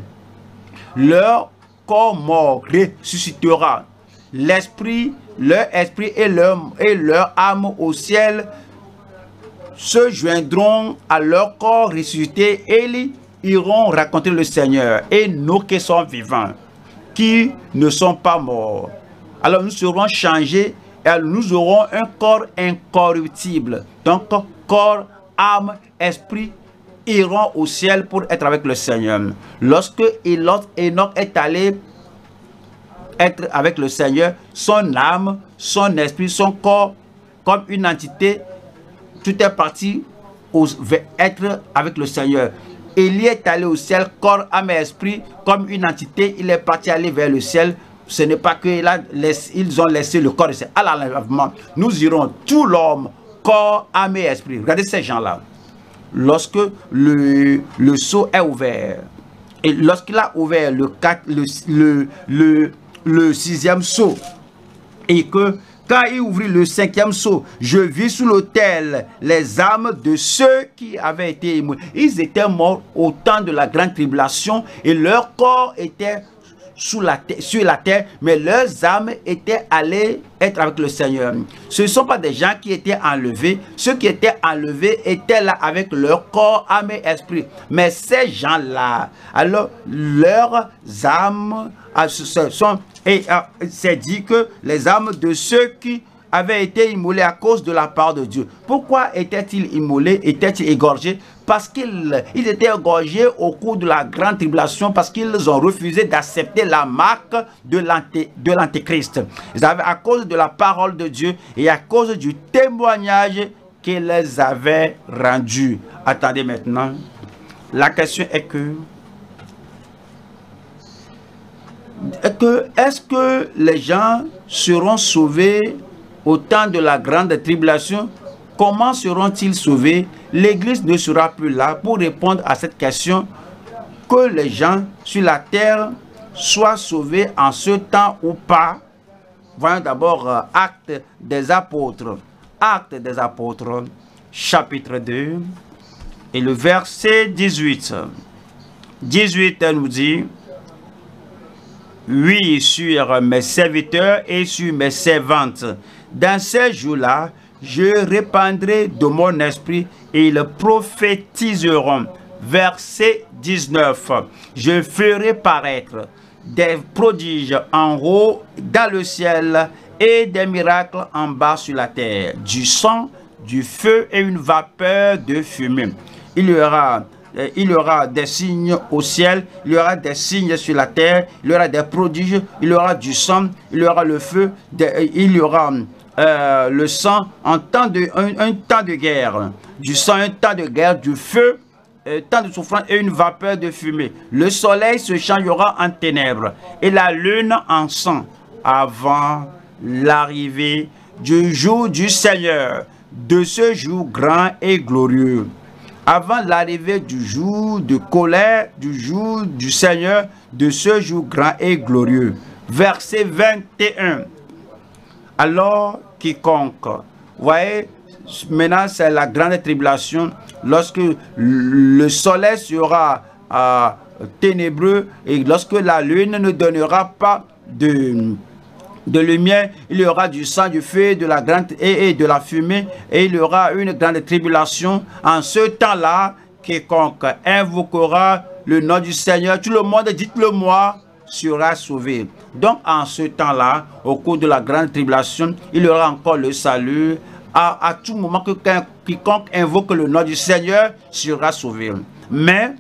Leur corps mort ressuscitera. L'esprit, leur esprit et leur âme au ciel se joindront à leur corps ressuscité et ils iront raconter le Seigneur. Et nous qui sommes vivants, qui ne sont pas morts, alors nous serons changés et nous aurons un corps incorruptible. Donc corps, âme, esprit iront au ciel pour être avec le Seigneur. Lorsque Enoch est allé être avec le Seigneur, son âme, son esprit, son corps, comme une entité, tout est parti être avec le Seigneur. Il est allé au ciel, corps, âme et esprit, comme une entité, il est parti aller vers le ciel. Ce n'est pas qu'ils ont laissé le corps, c'est à l'enlèvement. Nous irons tout l'homme, corps, âme et esprit. Regardez ces gens-là. Lorsque le sceau est ouvert, et lorsqu'il a ouvert le sixième sceau, et que quand il ouvrit le cinquième sceau, je vis sous l'autel les âmes de ceux qui avaient été immolés. Ils étaient morts au temps de la grande tribulation et leur corps était sur la terre, mais leurs âmes étaient allées être avec le Seigneur. Ce ne sont pas des gens qui étaient enlevés. Ceux qui étaient enlevés étaient là avec leur corps, âme et esprit. Mais ces gens-là, alors leurs âmes, c'est dit que les âmes de ceux qui avaient été immolés à cause de la part de Dieu. Pourquoi étaient-ils immolés, étaient-ils égorgés? Parce qu'ils étaient égorgés au cours de la grande tribulation, parce qu'ils ont refusé d'accepter la marque de l'antéchrist. Ils avaient, à cause de la parole de Dieu et à cause du témoignage qu'ils avaient rendu. Attendez maintenant, la question est que est-ce que les gens seront sauvés au temps de la grande tribulation? Comment seront-ils sauvés? L'Église ne sera plus là pour répondre à cette question. Que les gens sur la terre soient sauvés en ce temps ou pas. Voyons d'abord Actes des Apôtres. Actes des Apôtres, chapitre 2, et le verset 18. 18 nous dit, « Oui, sur mes serviteurs et sur mes servantes, dans ces jours-là, je répandrai de mon esprit et ils prophétiseront. » Verset 19. « Je ferai paraître des prodiges en haut dans le ciel et des miracles en bas sur la terre, du sang, du feu et une vapeur de fumée. Il y aura des signes au ciel, il y aura des signes sur la terre, il y aura des prodiges, il y aura du sang, il y aura le feu, le sang en temps de un temps de guerre, du sang, un temps de guerre, du feu, tant de souffrance et une vapeur de fumée. Le soleil se changera en ténèbres et la lune en sang avant l'arrivée du jour du Seigneur, de ce jour grand et glorieux. Avant l'arrivée du jour de colère, du jour du Seigneur, de ce jour grand et glorieux. Verset 21. Alors quiconque, voyez, maintenant, c'est la grande tribulation, lorsque le soleil sera ténébreux et lorsque la lune ne donnera pas de lumière, il y aura du sang, du feu, de la grande et de la fumée, et il y aura une grande tribulation. En ce temps-là, quiconque invoquera le nom du Seigneur, tout le monde, dites-le-moi, sera sauvé. Donc, en ce temps-là, au cours de la grande tribulation, il y aura encore le salut. À tout moment que quiconque invoque le nom du Seigneur sera sauvé. Mais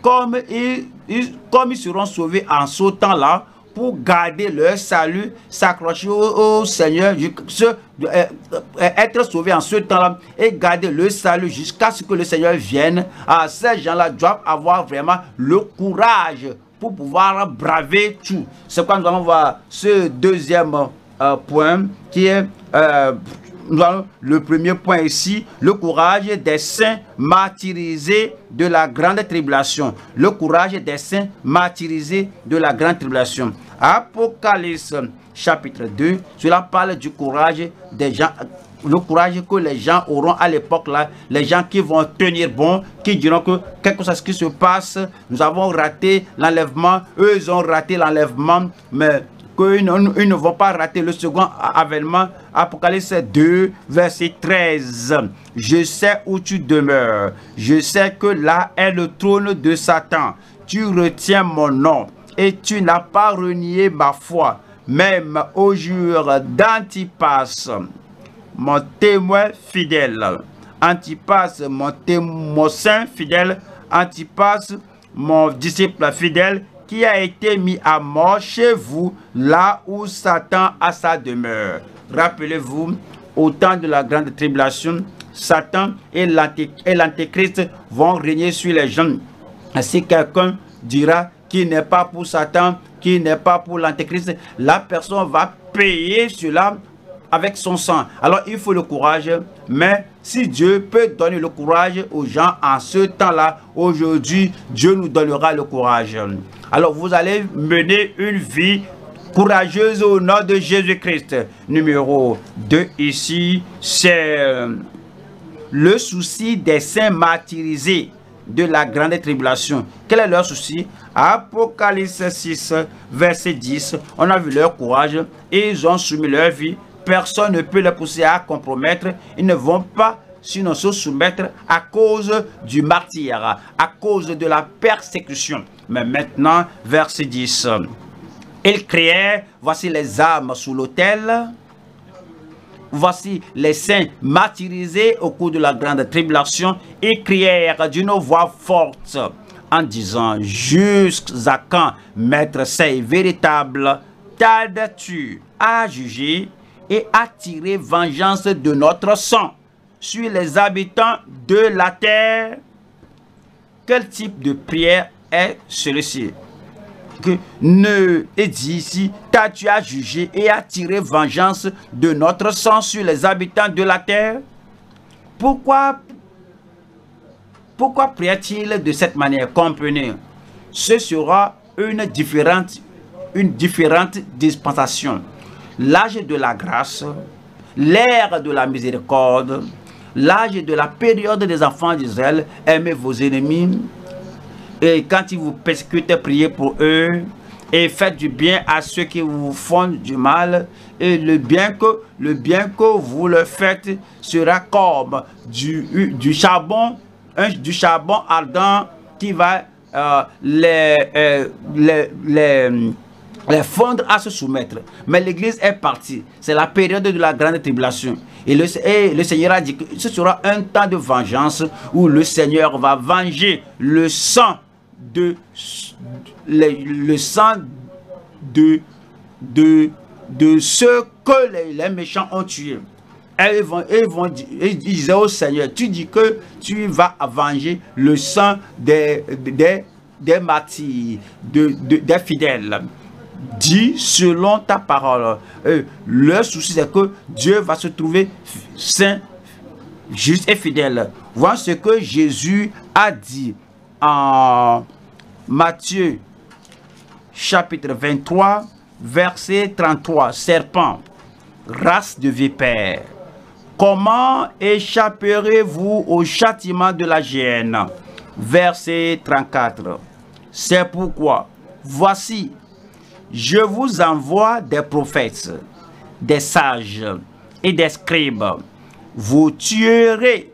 comme ils seront sauvés en ce temps-là, pour garder leur salut, s'accrocher au Seigneur, être sauvé en ce temps-là et garder le salut jusqu'à ce que le Seigneur vienne, ces gens-là doivent avoir vraiment le courage pour pouvoir braver tout. C'est pourquoi nous allons voir ce deuxième point qui est le premier point ici, le courage des saints martyrisés de la grande tribulation. Le courage des saints martyrisés de la grande tribulation. Apocalypse chapitre 2, cela parle du courage des gens, le courage que les gens auront à l'époque là, les gens qui vont tenir bon, qui diront que quelque chose qui se passe, nous avons raté l'enlèvement, eux ils ont raté l'enlèvement, mais qu'ils ne vont pas rater le second avènement. Apocalypse 2, verset 13. « Je sais où tu demeures. Je sais que là est le trône de Satan. Tu retiens mon nom et tu n'as pas renié ma foi, même au jour d'Antipas, mon témoin fidèle. Antipas, mon saint fidèle. Antipas, mon disciple fidèle, qui a été mis à mort chez vous, là où Satan a sa demeure. » Rappelez-vous, au temps de la grande tribulation, Satan et l'Antéchrist vont régner sur les gens. Si quelqu'un dira qu'il n'est pas pour Satan, qu'il n'est pas pour l'Antéchrist, la personne va payer cela avec son sang. Alors il faut le courage, mais si Dieu peut donner le courage aux gens en ce temps-là, aujourd'hui, Dieu nous donnera le courage. Alors vous allez mener une vie courageuse au nom de Jésus-Christ. Numéro 2 ici, c'est le souci des saints martyrisés de la grande tribulation. Quel est leur souci? Apocalypse 6, verset 10, on a vu leur courage et ils ont soumis leur vie. Personne ne peut les pousser à compromettre. Ils ne vont pas sinon se soumettre à cause du martyr, à cause de la persécution. Mais maintenant, verset 10. Ils criaient, voici les âmes sous l'autel. Voici les saints martyrisés au cours de la grande tribulation. Ils crièrent d'une voix forte en disant, jusqu'à quand, maître saint véritable, tardes-tu à juger et à tirer vengeance de notre sang sur les habitants de la terre? Quel type de prière est celui-ci? Et dit ici, t'as-tu à juger et à tirer vengeance de notre sang sur les habitants de la terre? Pourquoi priait-il de cette manière? Comprenez, ce sera une différente dispensation. L'âge de la grâce, l'ère de la miséricorde, l'âge de la période des enfants d'Israël. Aimez vos ennemis, et quand ils vous persécutent, priez pour eux, et faites du bien à ceux qui vous font du mal, et le bien que vous leur faites sera comme du charbon ardent qui va les fondre à se soumettre. Mais l'Église est partie. C'est la période de la grande tribulation. Et le Seigneur a dit que ce sera un temps de vengeance où le Seigneur va venger le sang de ceux que les méchants ont tués. Et ils disaient au Seigneur, tu dis que tu vas venger le sang des martyrs, des fidèles. Dis selon ta parole. Le souci, c'est que Dieu va se trouver saint, juste et fidèle. Voilà ce que Jésus a dit en Matthieu chapitre 23, verset 33. Serpent, race de vipères, comment échapperez-vous au châtiment de la géhenne? Verset 34. C'est pourquoi, voici, je vous envoie des prophètes, des sages et des scribes. Vous tuerez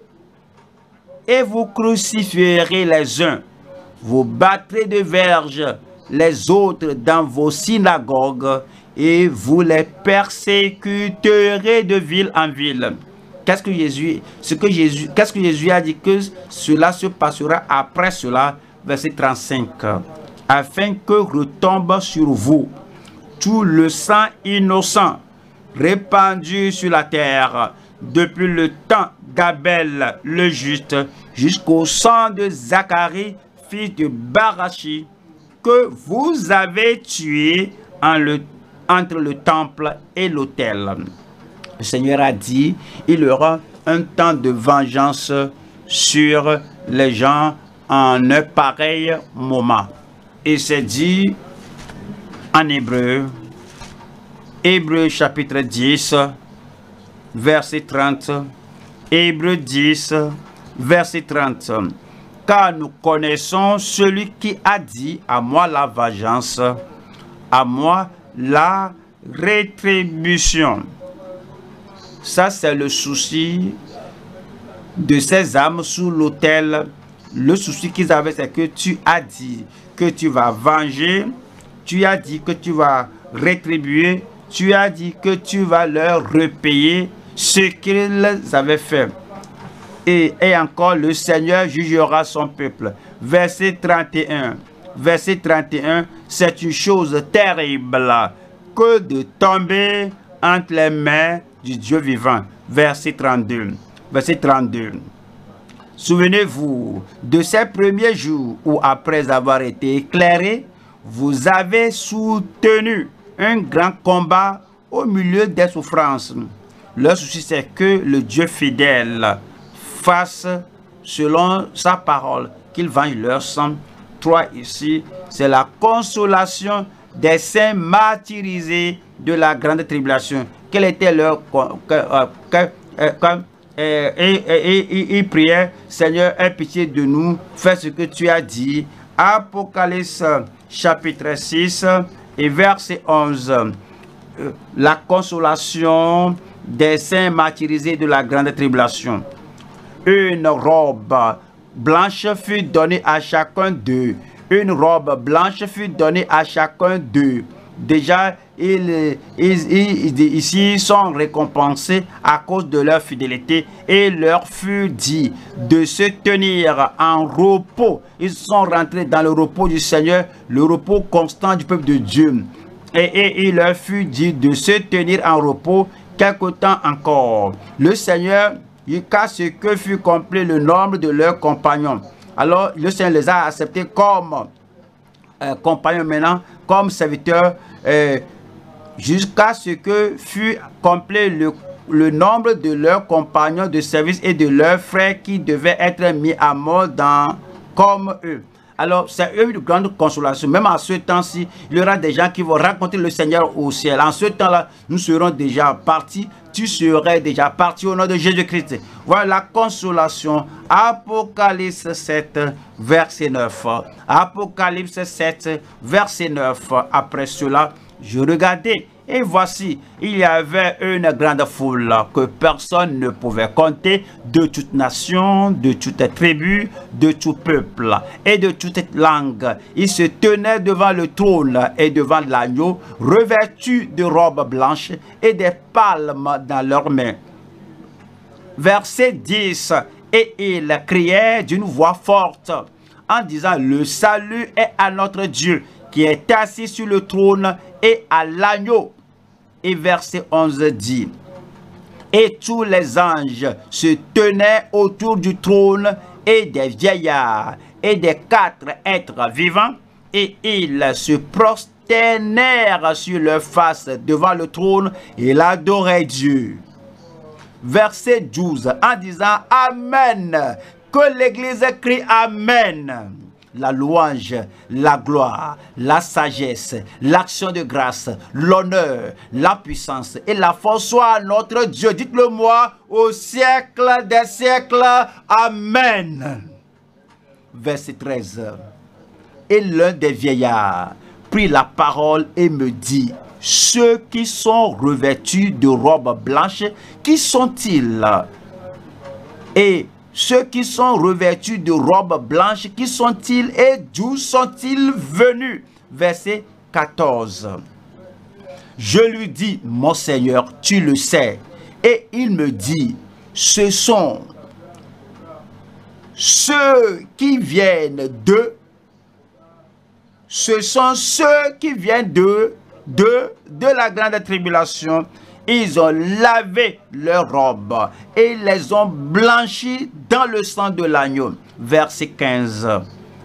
et vous crucifierez les uns. Vous battrez de verges les autres dans vos synagogues et vous les persécuterez de ville en ville. Qu'est-ce que Jésus a dit que cela se passera après cela? Verset 35. Afin que retombe sur vous tout le sang innocent répandu sur la terre, depuis le temps d'Abel le juste jusqu'au sang de Zacharie, fils de Barachi, que vous avez tué entre le temple et l'autel. Le Seigneur a dit, il y aura un temps de vengeance sur les gens en un pareil moment. Et c'est dit en Hébreux, chapitre 10, verset 30, Hébreux 10, verset 30. Car nous connaissons celui qui a dit, à moi la vengeance, à moi la rétribution. Ça, c'est le souci de ces âmes sous l'autel. Le souci qu'ils avaient, c'est que tu as dit que tu vas venger, tu as dit que tu vas rétribuer, tu as dit que tu vas leur repayer ce qu'ils avaient fait. Et encore, le Seigneur jugera son peuple. Verset 31. Verset 31, c'est une chose terrible que de tomber entre les mains du Dieu vivant. Verset 32. Verset 32. Souvenez-vous de ces premiers jours où, après avoir été éclairés, vous avez soutenu un grand combat au milieu des souffrances. Le souci, c'est que le Dieu fidèle fasse selon sa parole, qu'il venge leur sang. 3 ici, c'est la consolation des saints martyrisés de la grande tribulation. Quelle était leur Et il priait, Seigneur, aie pitié de nous, fais ce que tu as dit. Apocalypse chapitre 6 et verset 11. La consolation des saints martyrisés de la grande tribulation. Une robe blanche fut donnée à chacun d'eux. Une robe blanche fut donnée à chacun d'eux. Déjà, ici sont récompensés à cause de leur fidélité, et leur fut dit de se tenir en repos. Ils sont rentrés dans le repos du Seigneur, le repos constant du peuple de Dieu. Et il leur fut dit de se tenir en repos quelque temps encore. Le Seigneur, jusqu'à ce que fut complet le nombre de leurs compagnons. Alors, le Seigneur les a acceptés comme compagnons maintenant, comme serviteurs, jusqu'à ce que fût complet le nombre de leurs compagnons de service et de leurs frères qui devaient être mis à mort comme eux. Alors, c'est une grande consolation. Même en ce temps-ci, il y aura des gens qui vont rencontrer le Seigneur au ciel. En ce temps-là, nous serons déjà partis. Tu serais déjà parti au nom de Jésus-Christ. Voilà la consolation. Apocalypse 7, verset 9. Apocalypse 7, verset 9. Après cela, je regardais. Et voici, il y avait une grande foule que personne ne pouvait compter, de toute nation, de toute tribu, de tout peuple et de toute langue. Ils se tenaient devant le trône et devant l'agneau, revêtus de robes blanches et des palmes dans leurs mains. Verset 10. Et ils criaient d'une voix forte en disant, « Le salut est à notre Dieu qui est assis sur le trône et à l'agneau. » Et verset 11 dit, « Et tous les anges se tenaient autour du trône et des vieillards et des quatre êtres vivants, et ils se prosternèrent sur leur face devant le trône et l'adoraient Dieu. » Verset 12, en disant, « Amen !» Que l'Église crie « Amen !» La louange, la gloire, la sagesse, l'action de grâce, l'honneur, la puissance et la force soient à notre Dieu. Dites-le moi, au siècle des siècles. Amen. Verset 13. Et l'un des vieillards prit la parole et me dit, « Ceux qui sont revêtus de robes blanches, qui sont-ils? » Et ceux qui sont revêtus de robes blanches, qui sont-ils et d'où sont-ils venus? Verset 14. Je lui dis, mon Seigneur, tu le sais. Et il me dit, ce sont ceux qui viennent de, la grande tribulation. Ils ont lavé leurs robes et les ont blanchies dans le sang de l'agneau. Verset 15.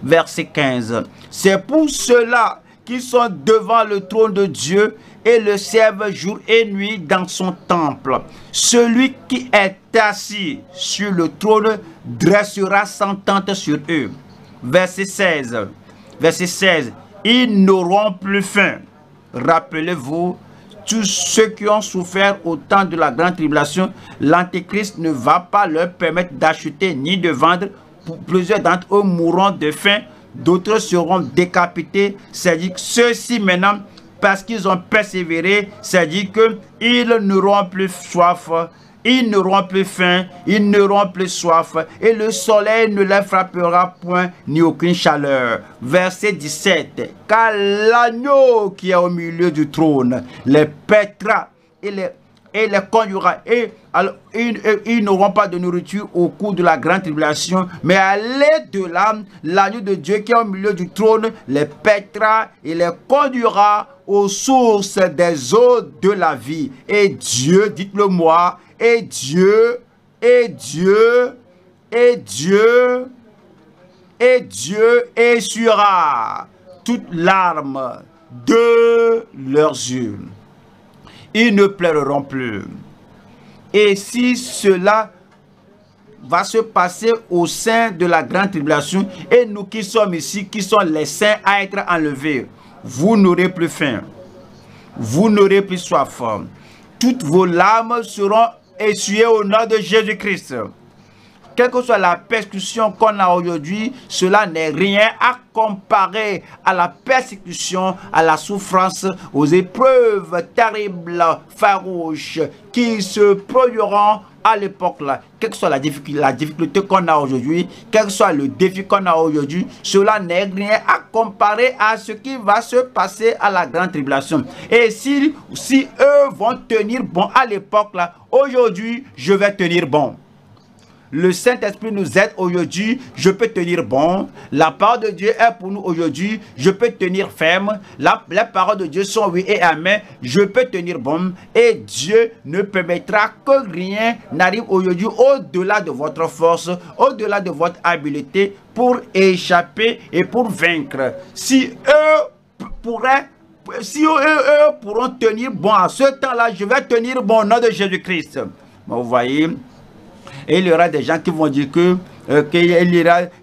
Verset 15. C'est pour ceux-là qui sont devant le trône de Dieu et le servent jour et nuit dans son temple. Celui qui est assis sur le trône dressera sans tente sur eux. Verset 16. Verset 16. Ils n'auront plus faim. Rappelez-vous, tous ceux qui ont souffert au temps de la grande tribulation, l'Antéchrist ne va pas leur permettre d'acheter ni de vendre. Plusieurs d'entre eux mourront de faim, d'autres seront décapités. C'est-à-dire que ceux-ci maintenant, parce qu'ils ont persévéré, c'est-à-dire qu'ils n'auront plus soif, ils n'auront plus faim, ils n'auront plus soif, et le soleil ne les frappera point, ni aucune chaleur. Verset 17. Car l'agneau qui est au milieu du trône les pètera et les conduira. Et alors, ils n'auront pas de nourriture au cours de la grande tribulation, mais à l'aide de l'âme, l'agneau de Dieu qui est au milieu du trône les pètera et les conduira aux sources des eaux de la vie. Et Dieu, dites-le moi, et Dieu essuiera toutes larmes de leurs yeux. Ils ne pleureront plus. Et si cela va se passer au sein de la grande tribulation, et nous qui sommes ici, qui sommes les saints à être enlevés, vous n'aurez plus faim, vous n'aurez plus soif. Toutes vos larmes seront essuyées au nom de Jésus-Christ. Quelle que soit la persécution qu'on a aujourd'hui, cela n'est rien à comparer à la persécution, à la souffrance, aux épreuves terribles, farouches, qui se produiront à l'époque là. Quelle que soit la difficulté qu'on a aujourd'hui, quel que soit le défi qu'on a aujourd'hui, cela n'est rien à comparer à ce qui va se passer à la grande tribulation. Et si eux vont tenir bon à l'époque là, aujourd'hui, je vais tenir bon. Le Saint-Esprit nous aide aujourd'hui, je peux tenir bon. La parole de Dieu est pour nous aujourd'hui, je peux tenir ferme. Les paroles de Dieu sont oui et amen, je peux tenir bon. Et Dieu ne permettra que rien n'arrive aujourd'hui au-delà de votre force, au-delà de votre habileté pour échapper et pour vaincre. Si eux pourront tenir bon à ce temps-là, je vais tenir bon au nom de Jésus-Christ. Vous voyez? Et il y aura des gens qui vont dire que il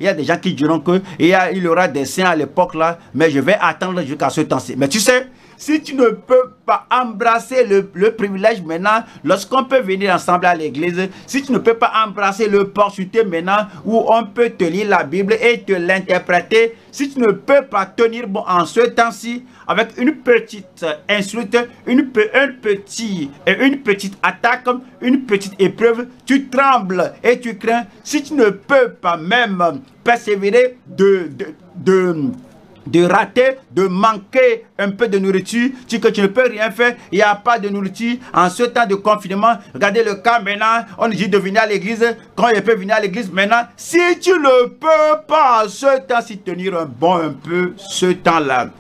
y a des gens qui diront qu'il y aura des saints à l'époque là, mais je vais attendre jusqu'à ce temps-ci. Mais tu sais, si tu ne peux pas embrasser le privilège maintenant, lorsqu'on peut venir ensemble à l'église, si tu ne peux pas embrasser l'opportunité maintenant où on peut te lire la Bible et te l'interpréter, si tu ne peux pas tenir bon en ce temps-ci, avec une petite insulte, une petite attaque, une petite épreuve, tu trembles et tu crains. Si tu ne peux pas même persévérer de rater, de manquer un peu de nourriture, que tu ne peux rien faire, il n'y a pas de nourriture en ce temps de confinement. Regardez le cas maintenant, on dit de venir à l'église, quand il peut venir à l'église maintenant, si tu ne peux pas en ce temps-ci tenir un peu ce temps-là.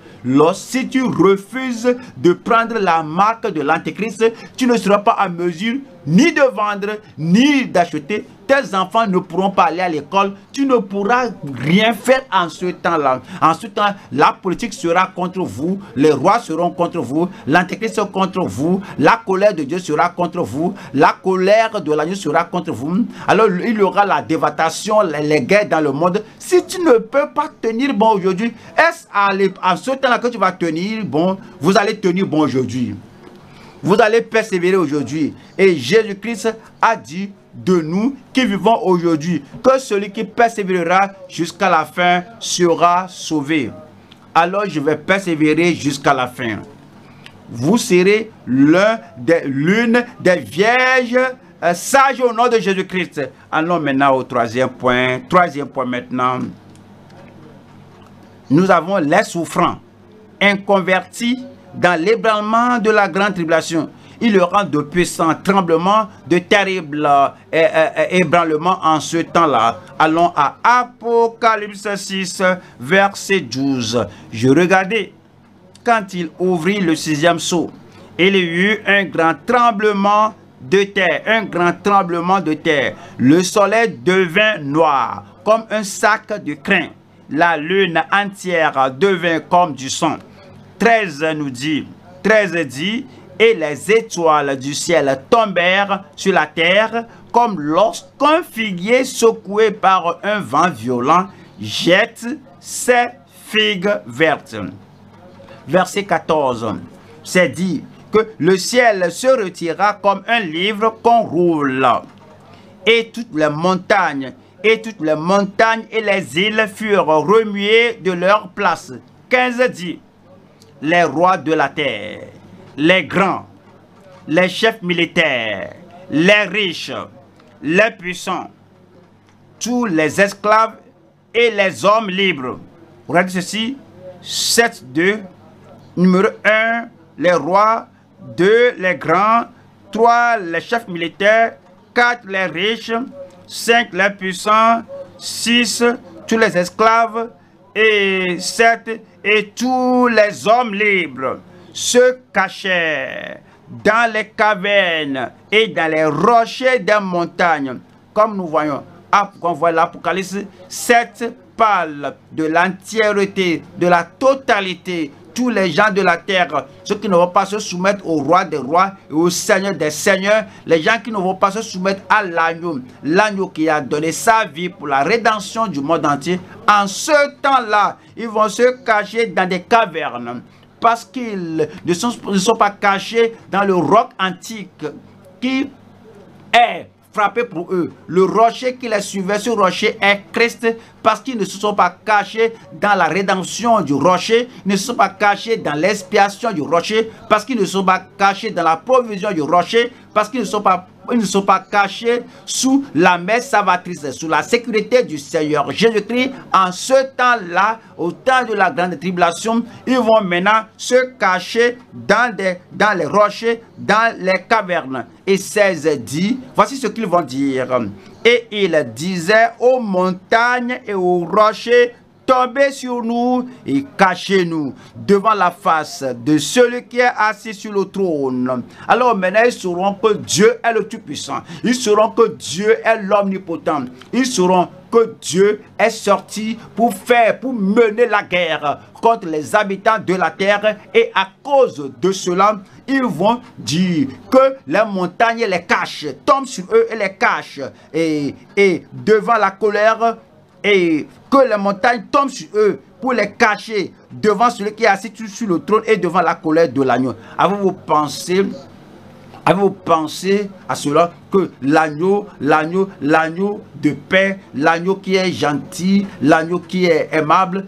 Si tu refuses de prendre la marque de l'Antéchrist, tu ne seras pas en mesure ni de vendre, ni d'acheter. Tes enfants ne pourront pas aller à l'école. Tu ne pourras rien faire en ce temps-là. En ce temps, la politique sera contre vous. Les rois seront contre vous. L'Antéchrist sera contre vous. La colère de Dieu sera contre vous. La colère de l'agneau sera contre vous. Alors, il y aura la dévastation, les guerres dans le monde. Si tu ne peux pas tenir bon aujourd'hui, est-ce en ce temps-là que tu vas tenir bon? Vous allez tenir bon aujourd'hui. Vous allez persévérer aujourd'hui. Et Jésus-Christ a dit de nous qui vivons aujourd'hui que celui qui persévérera jusqu'à la fin sera sauvé. Alors je vais persévérer jusqu'à la fin. Vous serez l'une des vierges sages au nom de Jésus-Christ. Allons maintenant au troisième point. Troisième point maintenant. Nous avons les souffrants, inconvertis, dans l'ébranlement de la grande tribulation. Il y aura de puissants tremblements, de terribles ébranlements en ce temps-là. Allons à Apocalypse 6, verset 12. Je regardais quand il ouvrit le 6e sceau. Il y eut un grand tremblement de terre, Le soleil devint noir, comme un sac de crin. La lune entière devint comme du sang. 13 nous dit, 13 dit, et les étoiles du ciel tombèrent sur la terre comme lorsqu'un figuier secoué par un vent violent jette ses figues vertes. Verset 14, c'est dit que le ciel se retira comme un livre qu'on roule, et toutes les montagnes et les îles furent remuées de leur place. 15 dit, les rois de la terre, les grands, les chefs militaires, les riches, les puissants, tous les esclaves et les hommes libres. Regardez ceci, 7.2, numéro 1, les rois, 2, les grands, 3, les chefs militaires, 4, les riches, 5, les puissants, 6, tous les esclaves, et 7, et tous les hommes libres se cachèrent dans les cavernes et dans les rochers des montagnes. Comme nous voyons, quand on voit l'Apocalypse, 7 parle de l'entièreté, de la totalité, tous les gens de la terre, ceux qui ne vont pas se soumettre au roi des rois et au seigneur des seigneurs, les gens qui ne vont pas se soumettre à l'agneau, l'agneau qui a donné sa vie pour la rédemption du monde entier, en ce temps-là, ils vont se cacher dans des cavernes parce qu'ils ne sont pas cachés dans le roc antique qui est frappé pour eux. Le rocher qui les suivait, ce rocher est Christ, parce qu'ils ne se sont pas cachés dans la rédemption du rocher, ils ne se sont pas cachés dans l'expiation du rocher, parce qu'ils ne se sont pas cachés dans la provision du rocher, parce qu'ils ne sont pas cachés sous la main salvatrice, sous la sécurité du Seigneur Jésus-Christ. En ce temps-là, au temps de la grande tribulation, ils vont maintenant se cacher dans les rochers, dans les cavernes. Et 16 dit, voici ce qu'ils vont dire. Et il disait aux montagnes et aux rochers, tombez sur nous et cachez-nous devant la face de celui qui est assis sur le trône. Alors maintenant, ils sauront que Dieu est le Tout-Puissant. Ils sauront que Dieu est l'Omnipotent. Ils sauront que Dieu est sorti pour faire, pour mener la guerre contre les habitants de la terre. Et à cause de cela, ils vont dire que les montagnes les cachent, tombent sur eux et les cachent. Et devant la colère, et que les montagnes tombent sur eux pour les cacher devant celui qui est assis sur le trône et devant la colère de l'agneau. Avez-vous pensé à cela, que l'agneau de paix, l'agneau qui est gentil, l'agneau qui est aimable,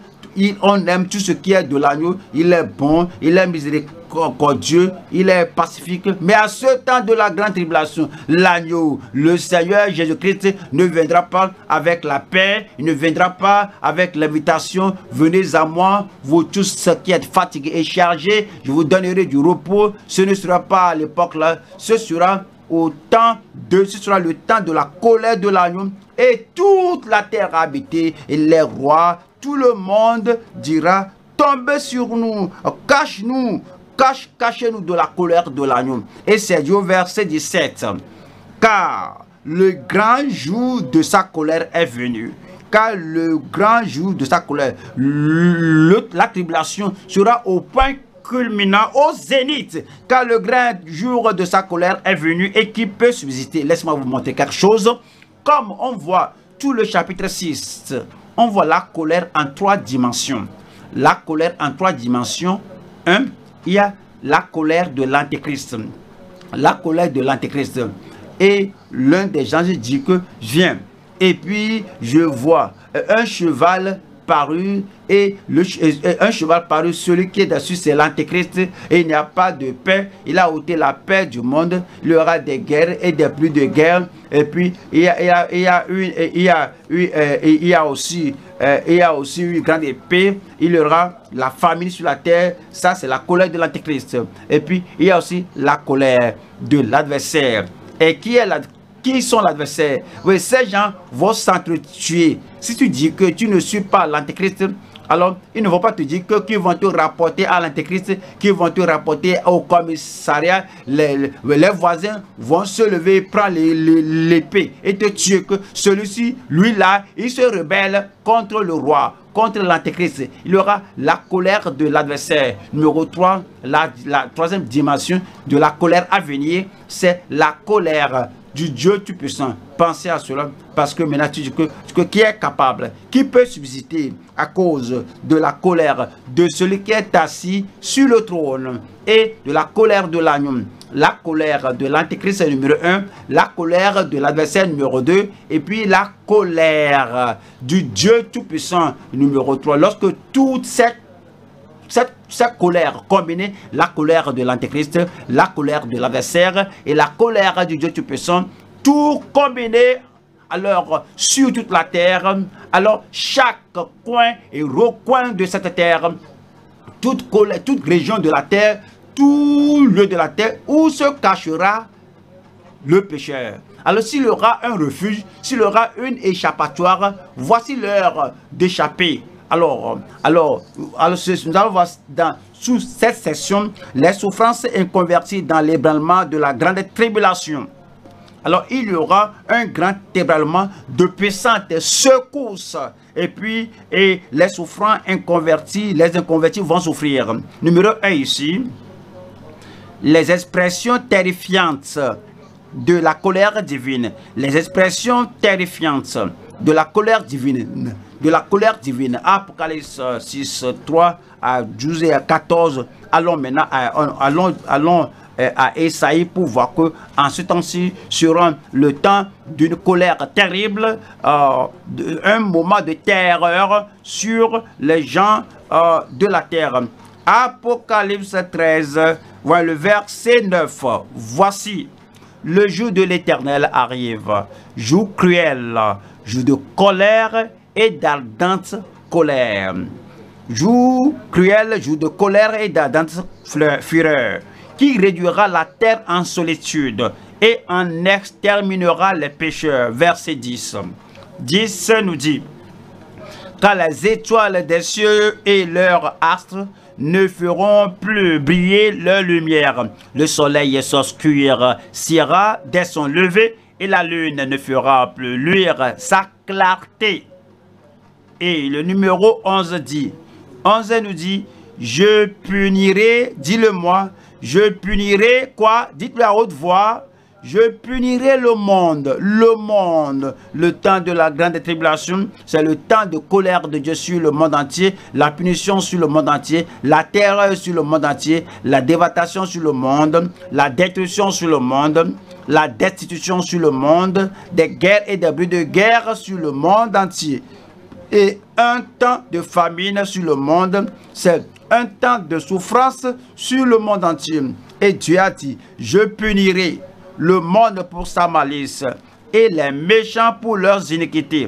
on aime tout ce qui est de l'agneau, il est bon, il est miséricordieux, il est pacifique. Mais à ce temps de la grande tribulation, l'agneau, le Seigneur Jésus-Christ ne viendra pas avec la paix, il ne viendra pas avec l'invitation « Venez à moi, vous tous qui êtes fatigués et chargés, je vous donnerai du repos. » Ce ne sera pas à l'époque là, ce sera le temps de la colère de l'agneau, et toute la terre habitée, et les rois, tout le monde dira: tombez sur nous, cache-nous, cachez-nous de la colère de l'agneau. Et c'est dit au verset 17. Car le grand jour de sa colère est venu. Car le grand jour de sa colère, la tribulation sera au point culminant, au zénith, car le grand jour de sa colère est venu et qui peut subsister. Laisse-moi vous montrer quelque chose. Comme on voit tout le chapitre 6, on voit la colère en trois dimensions. La colère en trois dimensions. 1. Il y a la colère de l'antéchrist. La colère de l'antéchrist. Et l'un des gens dit que viens. Et puis je vois un cheval paru. Et un cheval paru, celui qui est dessus c'est l'antéchrist. Et il n'y a pas de paix. Il a ôté la paix du monde. Il y aura des guerres et des plus de guerres. Et puis il y a aussi une grande épée. Il y aura la famine sur la terre. Ça c'est la colère de l'antéchrist. Et puis il y a aussi la colère de l'adversaire. Et qui sont l'adversaire? Oui, ces gens vont s'entretuer. Si tu dis que tu ne suis pas l'antéchrist, alors ils ne vont pas te dire qu'ils vont te rapporter à l'antéchrist, qu'ils vont te rapporter au commissariat. Les voisins vont se lever, prendre l'épée et te tuer. Que celui-ci, lui-là, il se rebelle contre le roi, contre l'antéchrist. Il y aura la colère de l'adversaire. Numéro 3, la troisième dimension de la colère à venir, c'est la colère du Dieu Tout-Puissant. Pensez à cela, parce que maintenant tu dis que qui est capable, qui peut subsister à cause de la colère de celui qui est assis sur le trône et de la colère de l'agneau. La colère de l'antéchrist est numéro 1, la colère de l'adversaire numéro 2, et puis la colère du Dieu Tout-Puissant numéro 3. Lorsque toute cette colère combinée, la colère de l'antéchrist, la colère de l'adversaire et la colère du Dieu Tout-Puissant, tout combiné alors sur toute la terre, alors chaque coin et recoin de cette terre, toute région de la terre, tout lieu de la terre où se cachera le pécheur. Alors s'il y aura un refuge, s'il y aura une échappatoire, voici l'heure d'échapper. Alors nous allons voir sous cette section les souffrances inconverties dans l'ébranlement de la grande tribulation. Alors il y aura un grand ébranlement de puissantes secousses. Et puis les souffrants inconvertis, les inconvertis vont souffrir. Numéro 1 ici, les expressions terrifiantes de la colère divine. Les expressions terrifiantes de la colère divine. Apocalypse 6, 3 à 12 et à 14. Allons maintenant à Ésaïe pour voir que en ce temps-ci sera le temps d'une colère terrible, un moment de terreur sur les gens de la terre. Apocalypse 13, voilà le verset 9. Voici, le jour de l'Éternel arrive, jour cruel, jour de colère et d'ardente colère. Jour cruel, jour de colère et d'ardente fureur, qui réduira la terre en solitude et en exterminera les pécheurs. Verset 10. 10 nous dit: car les étoiles des cieux et leurs astres ne feront plus briller leur lumière. Le soleil s'obscurcira dès son lever et la lune ne fera plus luire sa clarté. Et le numéro 11 dit, 11 nous dit, je punirai, dis-le-moi, je punirai quoi? Dites-le à haute voix. Je punirai le monde, le temps de la grande tribulation, c'est le temps de colère de Dieu sur le monde entier, la punition sur le monde entier, la terreur sur le monde entier, la dévastation sur le monde, la destruction sur le monde, la destitution sur le monde, des guerres et des bruits de guerre sur le monde entier. Et un temps de famine sur le monde, c'est un temps de souffrance sur le monde entier. Et Dieu a dit, je punirai le monde pour sa malice et les méchants pour leurs iniquités.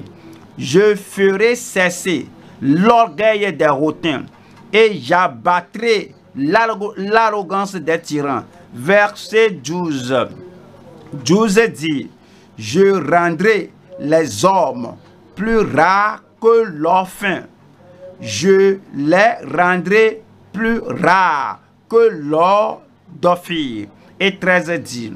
Je ferai cesser l'orgueil des hautains et j'abattrai l'arrogance des tyrans. Verset 12. 12 dit, je rendrai les hommes plus rares que leur faim. Je les rendrai plus rares que l'or d'Ophir. Et 13 dit,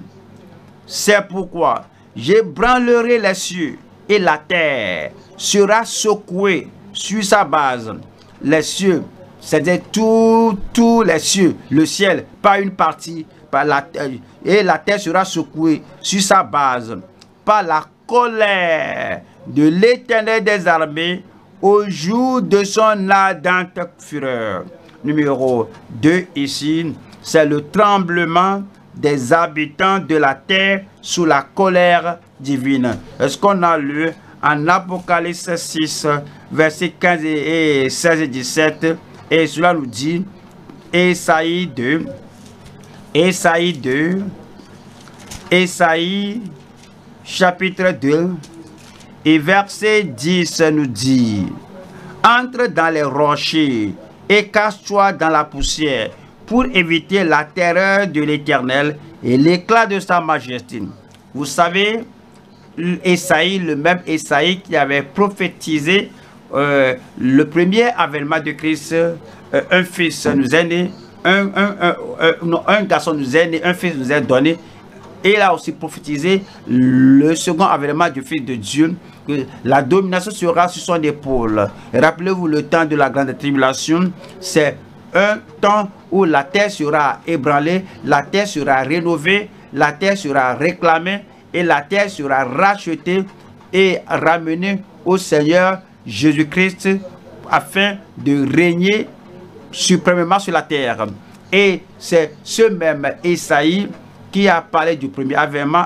c'est pourquoi j'ébranlerai les cieux et la terre sera secouée sur sa base. Les cieux, c'est-à-dire tous les cieux, le ciel, pas une partie, par la terre, et la terre sera secouée sur sa base par la colère de l'Éternel des armées au jour de son ardente fureur. Numéro 2 ici, c'est le tremblement des habitants de la terre sous la colère divine. Est-ce qu'on a lu en Apocalypse 6, versets 15 et 16 et 17, et cela nous dit, Ésaïe chapitre 2, et verset 10 nous dit, entre dans les rochers et cache-toi dans la poussière, pour éviter la terreur de l'Éternel et l'éclat de sa majesté. Vous savez, Ésaïe, le même Ésaïe qui avait prophétisé le premier avènement de Christ, un fils nous est né, un garçon nous est né, un fils nous est donné. Et il a aussi prophétisé le second avènement du Fils de Dieu, que la domination sera sur son épaule. Rappelez-vous le temps de la grande tribulation, c'est un temps où la terre sera ébranlée, la terre sera rénovée, la terre sera réclamée et la terre sera rachetée et ramenée au Seigneur Jésus-Christ afin de régner suprêmement sur la terre. Et c'est ce même Ésaïe qui a parlé du premier avènement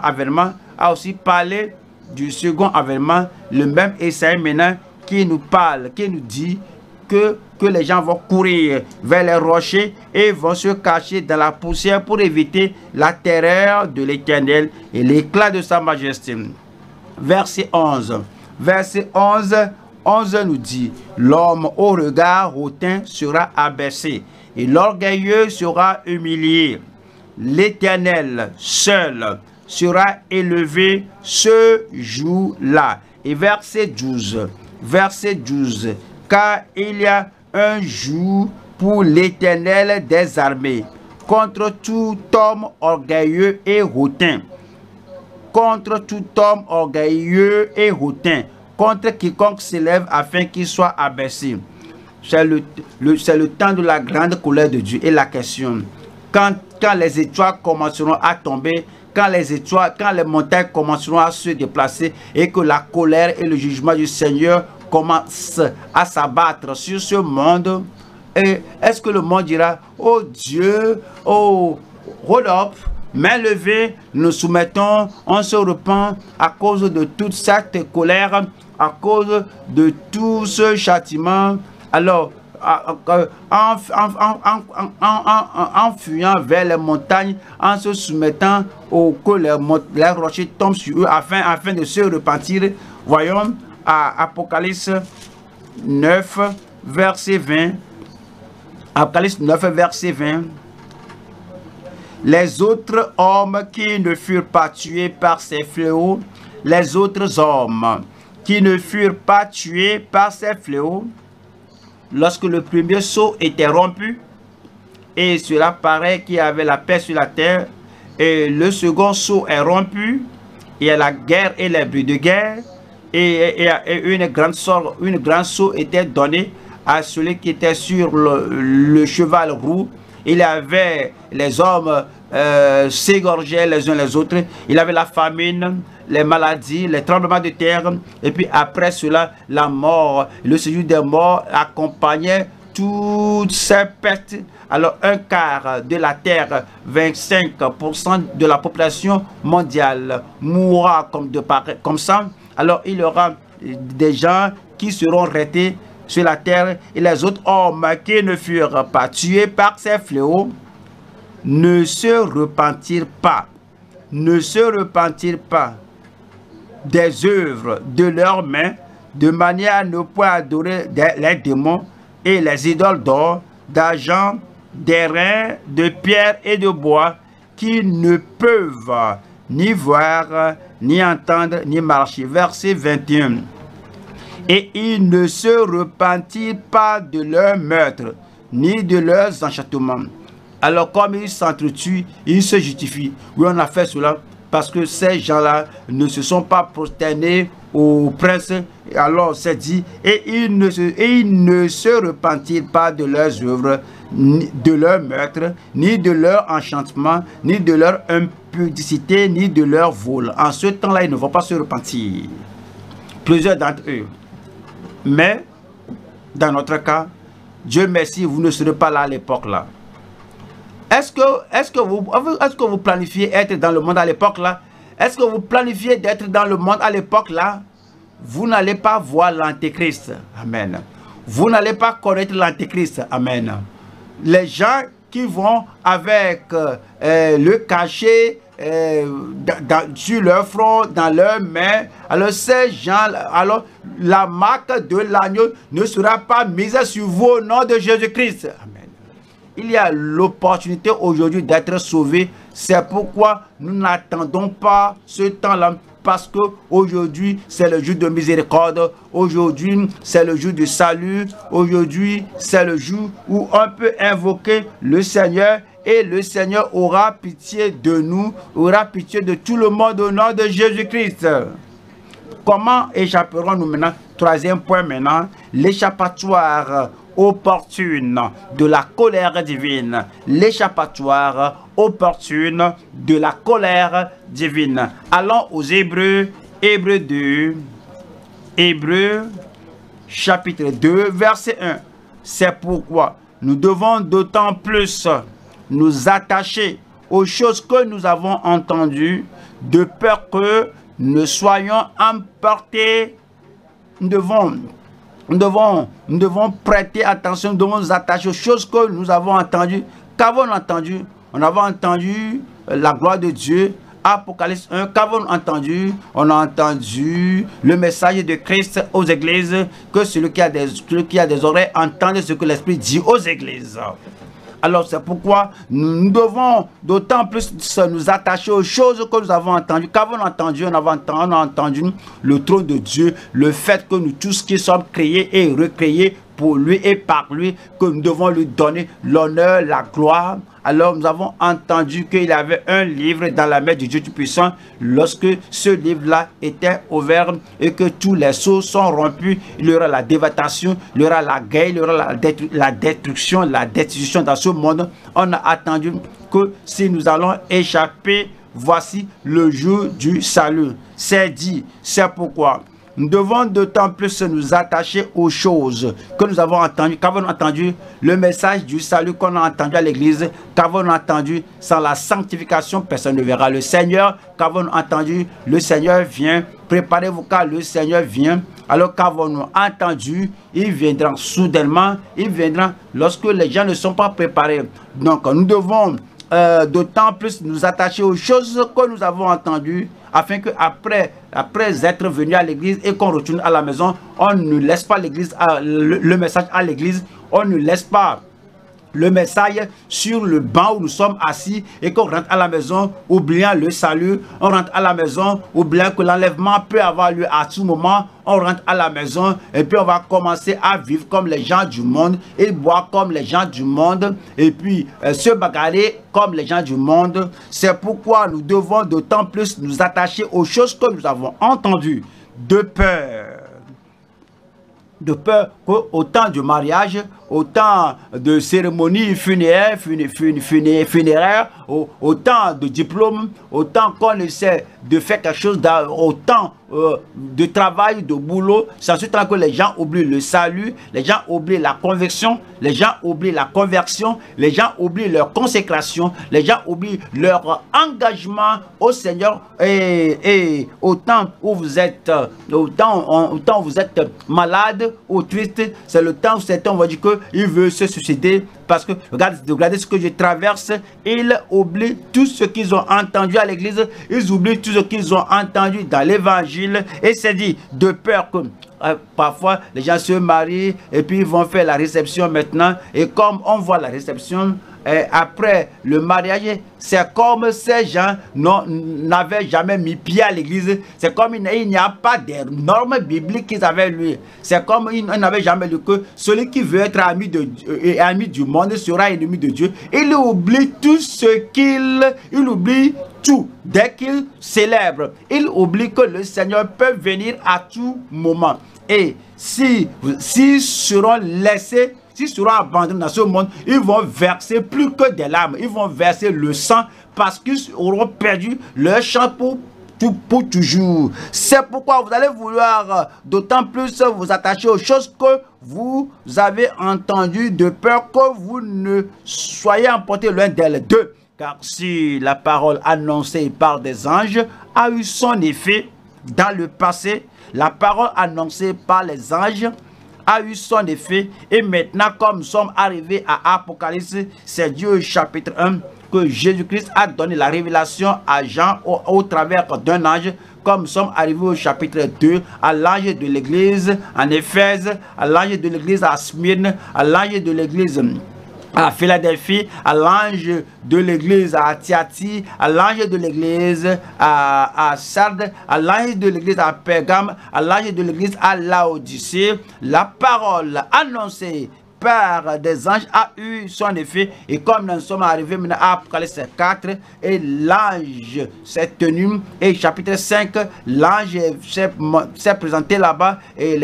a aussi parlé du second avènement, le même Ésaïe maintenant qui nous parle, qui nous dit que les gens vont courir vers les rochers et vont se cacher dans la poussière pour éviter la terreur de l'Éternel et l'éclat de sa majesté. Verset 11. Verset 11, 11 nous dit, l'homme au regard hautain sera abaissé et l'orgueilleux sera humilié. L'Éternel seul sera élevé ce jour-là. Et verset 12. Verset 12. Car il y a un jour pour l'Éternel des armées, contre tout homme orgueilleux et hautain, contre tout homme orgueilleux et hautain, contre quiconque s'élève afin qu'il soit abaissé. C'est le temps de la grande colère de Dieu. Et la question, quand les étoiles commenceront à tomber, quand les montagnes commenceront à se déplacer et que la colère et le jugement du Seigneur commence à s'abattre sur ce monde, et est-ce que le monde dira, oh Dieu, oh, hold up, main levée, nous soumettons, on se repent à cause de toute cette colère, à cause de tout ce châtiment, alors en fuyant vers les montagnes, en se soumettant au que les rochers tombent sur eux afin de se repentir. Voyons à Apocalypse 9, verset 20. Apocalypse 9, verset 20. Les autres hommes qui ne furent pas tués par ces fléaux, les autres hommes qui ne furent pas tués par ces fléaux, lorsque le premier sceau était rompu, et cela paraît qu'il y avait la paix sur la terre, et le second sceau est rompu, il y a la guerre et les bruits de guerre, et une grande sceau était donnée à celui qui était sur le cheval roux. Il avait les hommes s'égorgeaient les uns les autres. Il avait la famine, les maladies, les tremblements de terre. Et puis après cela, la mort, le séjour des morts accompagnait toutes ces pertes. Alors un quart de la terre, 25% de la population mondiale mourra comme ça. Alors il y aura des gens qui seront arrêtés sur la terre, et les autres hommes qui ne furent pas tués par ces fléaux ne se repentirent pas, des œuvres de leurs mains, de manière à ne point adorer les démons et les idoles d'or, d'argent, d'airain, de pierre et de bois, qui ne peuvent ni voir, ni entendre, ni marcher. Verset 21. Et ils ne se repentirent pas de leurs meurtres, ni de leurs enchantements. Alors comme ils s'entretuent, ils se justifient. Oui, on a fait cela parce que ces gens-là ne se sont pas prosternés au prince. Alors c'est dit, et ils ne se repentirent pas de leurs œuvres, ni de leurs meurtres, ni de leurs enchantements, ni de leur impudicité, ni de leur vol. En ce temps-là, ils ne vont pas se repentir. Plusieurs d'entre eux. Mais, dans notre cas, Dieu merci, vous ne serez pas là à l'époque là. Est-ce que vous planifiez être dans le monde à l'époque là? Est-ce que vous planifiez d'être dans le monde à l'époque là? Vous n'allez pas voir l'Antéchrist. Amen. Vous n'allez pas connaître l'Antéchrist. Amen. Les gens qui vont avec le cachet sur leur front, dans leurs mains, alors ces gens, alors la marque de l'agneau ne sera pas mise sur vous au nom de Jésus-Christ. Amen. Il y a l'opportunité aujourd'hui d'être sauvé. C'est pourquoi nous n'attendons pas ce temps-là, parce que aujourd'hui c'est le jour de miséricorde, aujourd'hui c'est le jour du salut, aujourd'hui c'est le jour où on peut invoquer le Seigneur. Et le Seigneur aura pitié de nous, aura pitié de tout le monde au nom de Jésus-Christ. Comment échapperons-nous maintenant? Troisième point maintenant, l'échappatoire opportune de la colère divine. L'échappatoire opportune de la colère divine. Allons aux Hébreux, Hébreux 2, Hébreux chapitre 2, verset 1. C'est pourquoi nous devons d'autant plus nous attacher aux choses que nous avons entendues, de peur que nous soyons emportés. Nous devons prêter attention, nous devons nous attacher aux choses que nous avons entendues. Qu'avons-nous entendu? On avait entendu la gloire de Dieu, Apocalypse 1. Qu'avons-nous entendu? On a entendu le message de Christ aux églises, que celui qui a des oreilles entende ce que l'Esprit dit aux églises. Alors c'est pourquoi nous devons d'autant plus nous attacher aux choses que nous avons entendues. Qu'avons-nous entendu? On a entendu le trône de Dieu, le fait que nous tous qui sommes créés et recréés pour lui et par lui, que nous devons lui donner l'honneur, la gloire. Alors nous avons entendu qu'il y avait un livre dans la main du Dieu Tout-Puissant. Lorsque ce livre-là était ouvert et que tous les sceaux sont rompus, il y aura la dévastation, il y aura la guerre, il y aura la destruction dans ce monde. On a attendu que si nous allons échapper, voici le jour du salut. C'est dit, c'est pourquoi nous devons d'autant plus nous attacher aux choses que nous avons entendues. Qu'avons-nous entendu? Le message du salut qu'on a entendu à l'église. Qu'avons-nous entendu? Sans la sanctification, personne ne verra le Seigneur. Qu'avons-nous entendu? Le Seigneur vient. Préparez-vous car le Seigneur vient. Alors qu'avons-nous entendu? Il viendra soudainement. Il viendra lorsque les gens ne sont pas préparés. Donc nous devons d'autant plus nous attacher aux choses que nous avons entendues, afin qu'après être venu à l'église et qu'on retourne à la maison, on ne laisse pas l'église, le message à l'église, on ne laisse pas le message sur le banc où nous sommes assis et qu'on rentre à la maison oubliant le salut, on rentre à la maison oubliant que l'enlèvement peut avoir lieu à tout moment, on rentre à la maison et puis on va commencer à vivre comme les gens du monde et boire comme les gens du monde et puis se bagarrer comme les gens du monde. C'est pourquoi nous devons d'autant plus nous attacher aux choses que nous avons entendues. de peur qu'au temps du mariage, au temps de cérémonies funéraires, au temps de diplômes, au temps qu'on essaie de faire quelque chose, au temps de travail, de boulot, ça se trouve que les gens oublient le salut, les gens oublient la conversion, les gens oublient la conversion, les gens oublient leur consécration, les gens oublient leur engagement au Seigneur. Et au temps où vous êtes, au temps où vous êtes malade ou triste, c'est le temps où certains vont dire que il veut se suicider parce que, regardez ce que je traverse. Ils oublient tout ce qu'ils ont entendu à l'église, ils oublient tout ce qu'ils ont entendu dans l'évangile. Et c'est dit, de peur que parfois les gens se marient et puis ils vont faire la réception maintenant. Et comme on voit la réception après le mariage, c'est comme ces gens n'avaient jamais mis pied à l'église. C'est comme il n'y a pas des normes bibliques qu'ils avaient lues. C'est comme ils n'avaient jamais lu que celui qui veut être ami du monde sera ennemi de Dieu. Il oublie tout ce qu'il... Il oublie tout dès qu'il célèbre. Il oublie que le Seigneur peut venir à tout moment. Et s'ils seront laissés, s'ils seront abandonnés dans ce monde, ils vont verser plus que des larmes. Ils vont verser le sang parce qu'ils auront perdu leur champ pour toujours. C'est pourquoi vous allez vouloir d'autant plus vous attacher aux choses que vous avez entendues, de peur que vous ne soyez emportés loin d'elles. Deux, car si la parole annoncée par des anges a eu son effet dans le passé, la parole annoncée par les anges a eu son effet. Et maintenant, comme nous sommes arrivés à Apocalypse, c'est Dieu chapitre 1 que Jésus-Christ a donné la révélation à Jean au travers d'un ange. Comme nous sommes arrivés au chapitre 2, à l'ange de l'église en Éphèse, à l'ange de l'église à Smyrne, à l'ange de l'église à Philadelphie, à l'ange de l'église à Thyatire, à l'ange de l'église à Sardes, à l'ange de l'église à Pergame, à l'ange de l'église à Laodicée, la parole annoncée par des anges a eu son effet. Et comme nous sommes arrivés maintenant à Apocalypse 4, et l'ange s'est tenu, et chapitre 5, l'ange s'est présenté là-bas, et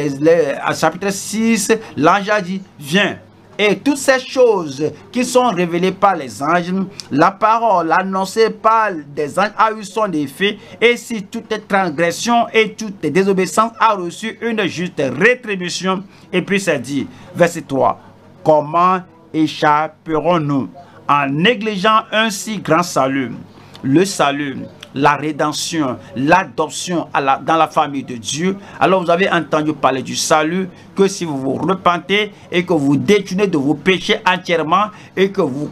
à chapitre 6, l'ange a dit, viens. Et toutes ces choses qui sont révélées par les anges, la parole annoncée par des anges a eu son effet. Et si toute transgression et toute désobéissance a reçu une juste rétribution. Et puis c'est dit, verset 3, comment échapperons-nous en négligeant un si grand salut? Le salut, la rédemption, l'adoption dans la famille de Dieu. Alors vous avez entendu parler du salut, que si vous vous repentez et que vous détournez de vos péchés entièrement et que vous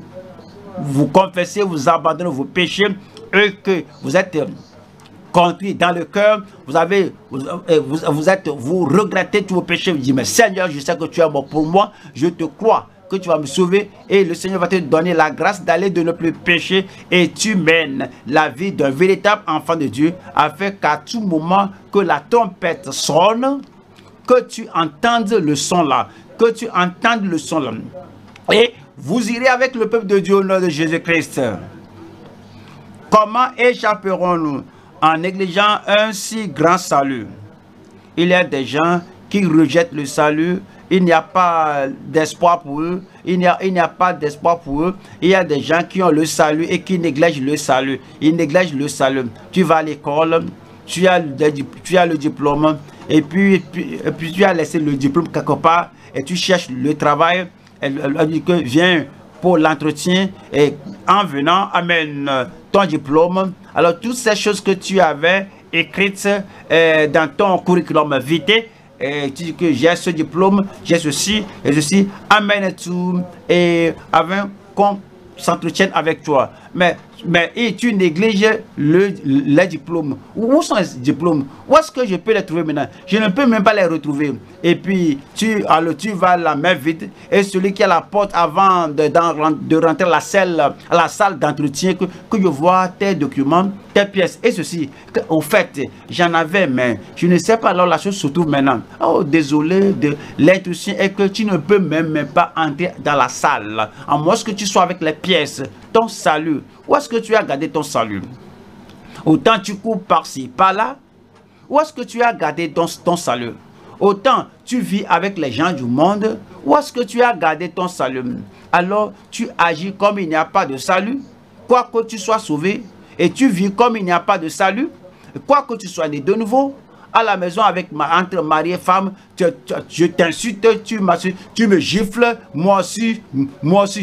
confessez, vous abandonnez vos péchés et que vous êtes contrits dans le cœur, vous regrettez tous vos péchés. Vous dites, mais Seigneur, je sais que tu es mort pour moi, je te crois que tu vas me sauver, et le Seigneur va te donner la grâce d'aller de ne plus pécher, et tu mènes la vie d'un véritable enfant de Dieu, afin qu'à tout moment que la trompette sonne, que tu entendes le son là, et vous irez avec le peuple de Dieu au nom de Jésus-Christ. Comment échapperons-nous en négligeant un si grand salut? Il y a des gens qui rejettent le salut. Il n'y a pas d'espoir pour eux. Il n'y a pas d'espoir pour eux. Il y a des gens qui ont le salut et qui négligent le salut. Ils négligent le salut. Tu vas à l'école, tu as le diplôme, et puis tu as laissé le diplôme quelque part, et tu cherches le travail. Elle dit que viens pour l'entretien, et en venant, amène ton diplôme. Alors toutes ces choses que tu avais écrites dans ton curriculum vitae, et tu dis que j'ai ce diplôme, j'ai ceci et ceci, amène tout et avant qu'on s'entretienne avec toi. Mais et tu négliges les diplômes. Où sont les diplômes? Où est-ce que je peux les trouver maintenant? Je ne peux même pas les retrouver. Et puis tu vas la main vide, et celui qui a la porte avant de rentrer à la salle d'entretien, que je vois tes documents, tes pièces et ceci. En fait, j'en avais, mais je ne sais pas. Alors la chose se trouve maintenant. Oh, désolé de l'intrusion, et que tu ne peux même pas entrer dans la salle, à moins que tu sois avec les pièces. Ton salut, où est-ce que tu as gardé ton salut? Autant tu cours par-ci, par-là, Où est-ce que tu as gardé ton salut? Autant tu vis avec les gens du monde, où est-ce que tu as gardé ton salut? Alors tu agis comme il n'y a pas de salut, quoi que tu sois sauvé, et tu vis comme il n'y a pas de salut, quoi que tu sois né de nouveau, à la maison avec entre mari et femme, je t'insulte, tu me gifles, moi aussi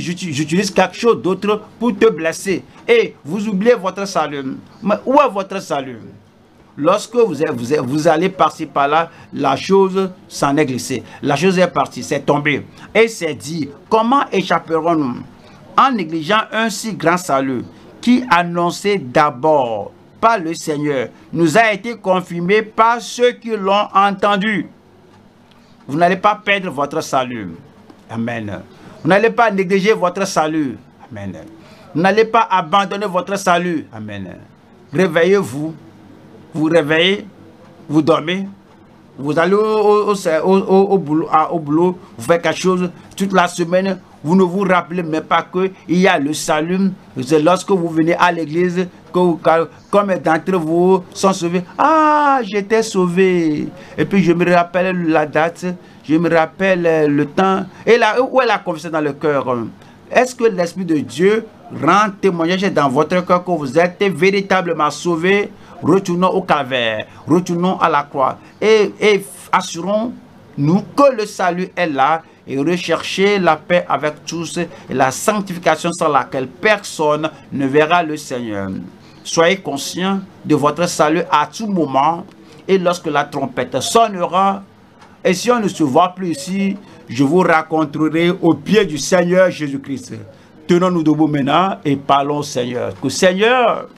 j'utilise quelque chose d'autre pour te blesser. Et vous oubliez votre salut. Mais où est votre salut? Lorsque vous allez par-ci par-là, la chose s'en est glissée. La chose est partie, c'est tombé. Et c'est dit, comment échapperons-nous en négligeant un si grand salut qui annonçait d'abord par le Seigneur, nous a été confirmé par ceux qui l'ont entendu. Vous n'allez pas perdre votre salut. Amen. Vous n'allez pas négliger votre salut. Amen. Vous n'allez pas abandonner votre salut. Amen. Réveillez-vous. Vous réveillez, vous dormez, vous allez au boulot, vous faites quelque chose toute la semaine, vous ne vous rappelez même pas qu'il y a le salut. C'est lorsque vous venez à l'église que comme d'entre vous sont sauvés. Ah, j'étais sauvé. Et puis je me rappelle la date, je me rappelle le temps. Et là, où est la confiance dans le cœur? Est-ce que l'Esprit de Dieu rend témoignage dans votre cœur que vous êtes véritablement sauvé? Retournons au calvaire, retournons à la croix et assurons-nous que le salut est là et recherchez la paix avec tous et la sanctification sans laquelle personne ne verra le Seigneur. Soyez conscients de votre salut à tout moment et lorsque la trompette sonnera, et si on ne se voit plus ici, je vous raconterai au pied du Seigneur Jésus-Christ. Tenons-nous debout maintenant et parlons au Seigneur. Que Seigneur,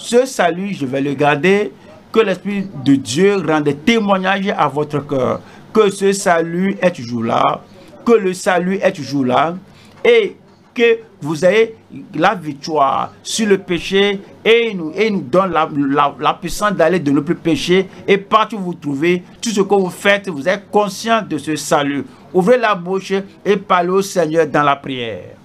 ce salut, je vais le garder, que l'Esprit de Dieu rende témoignage à votre cœur, que ce salut est toujours là, que le salut est toujours là, et que vous ayez la victoire sur le péché, et il nous donne la puissance d'aller de notre péché, et partout où vous trouvez, tout ce que vous faites, vous êtes conscient de ce salut. Ouvrez la bouche et parlez au Seigneur dans la prière.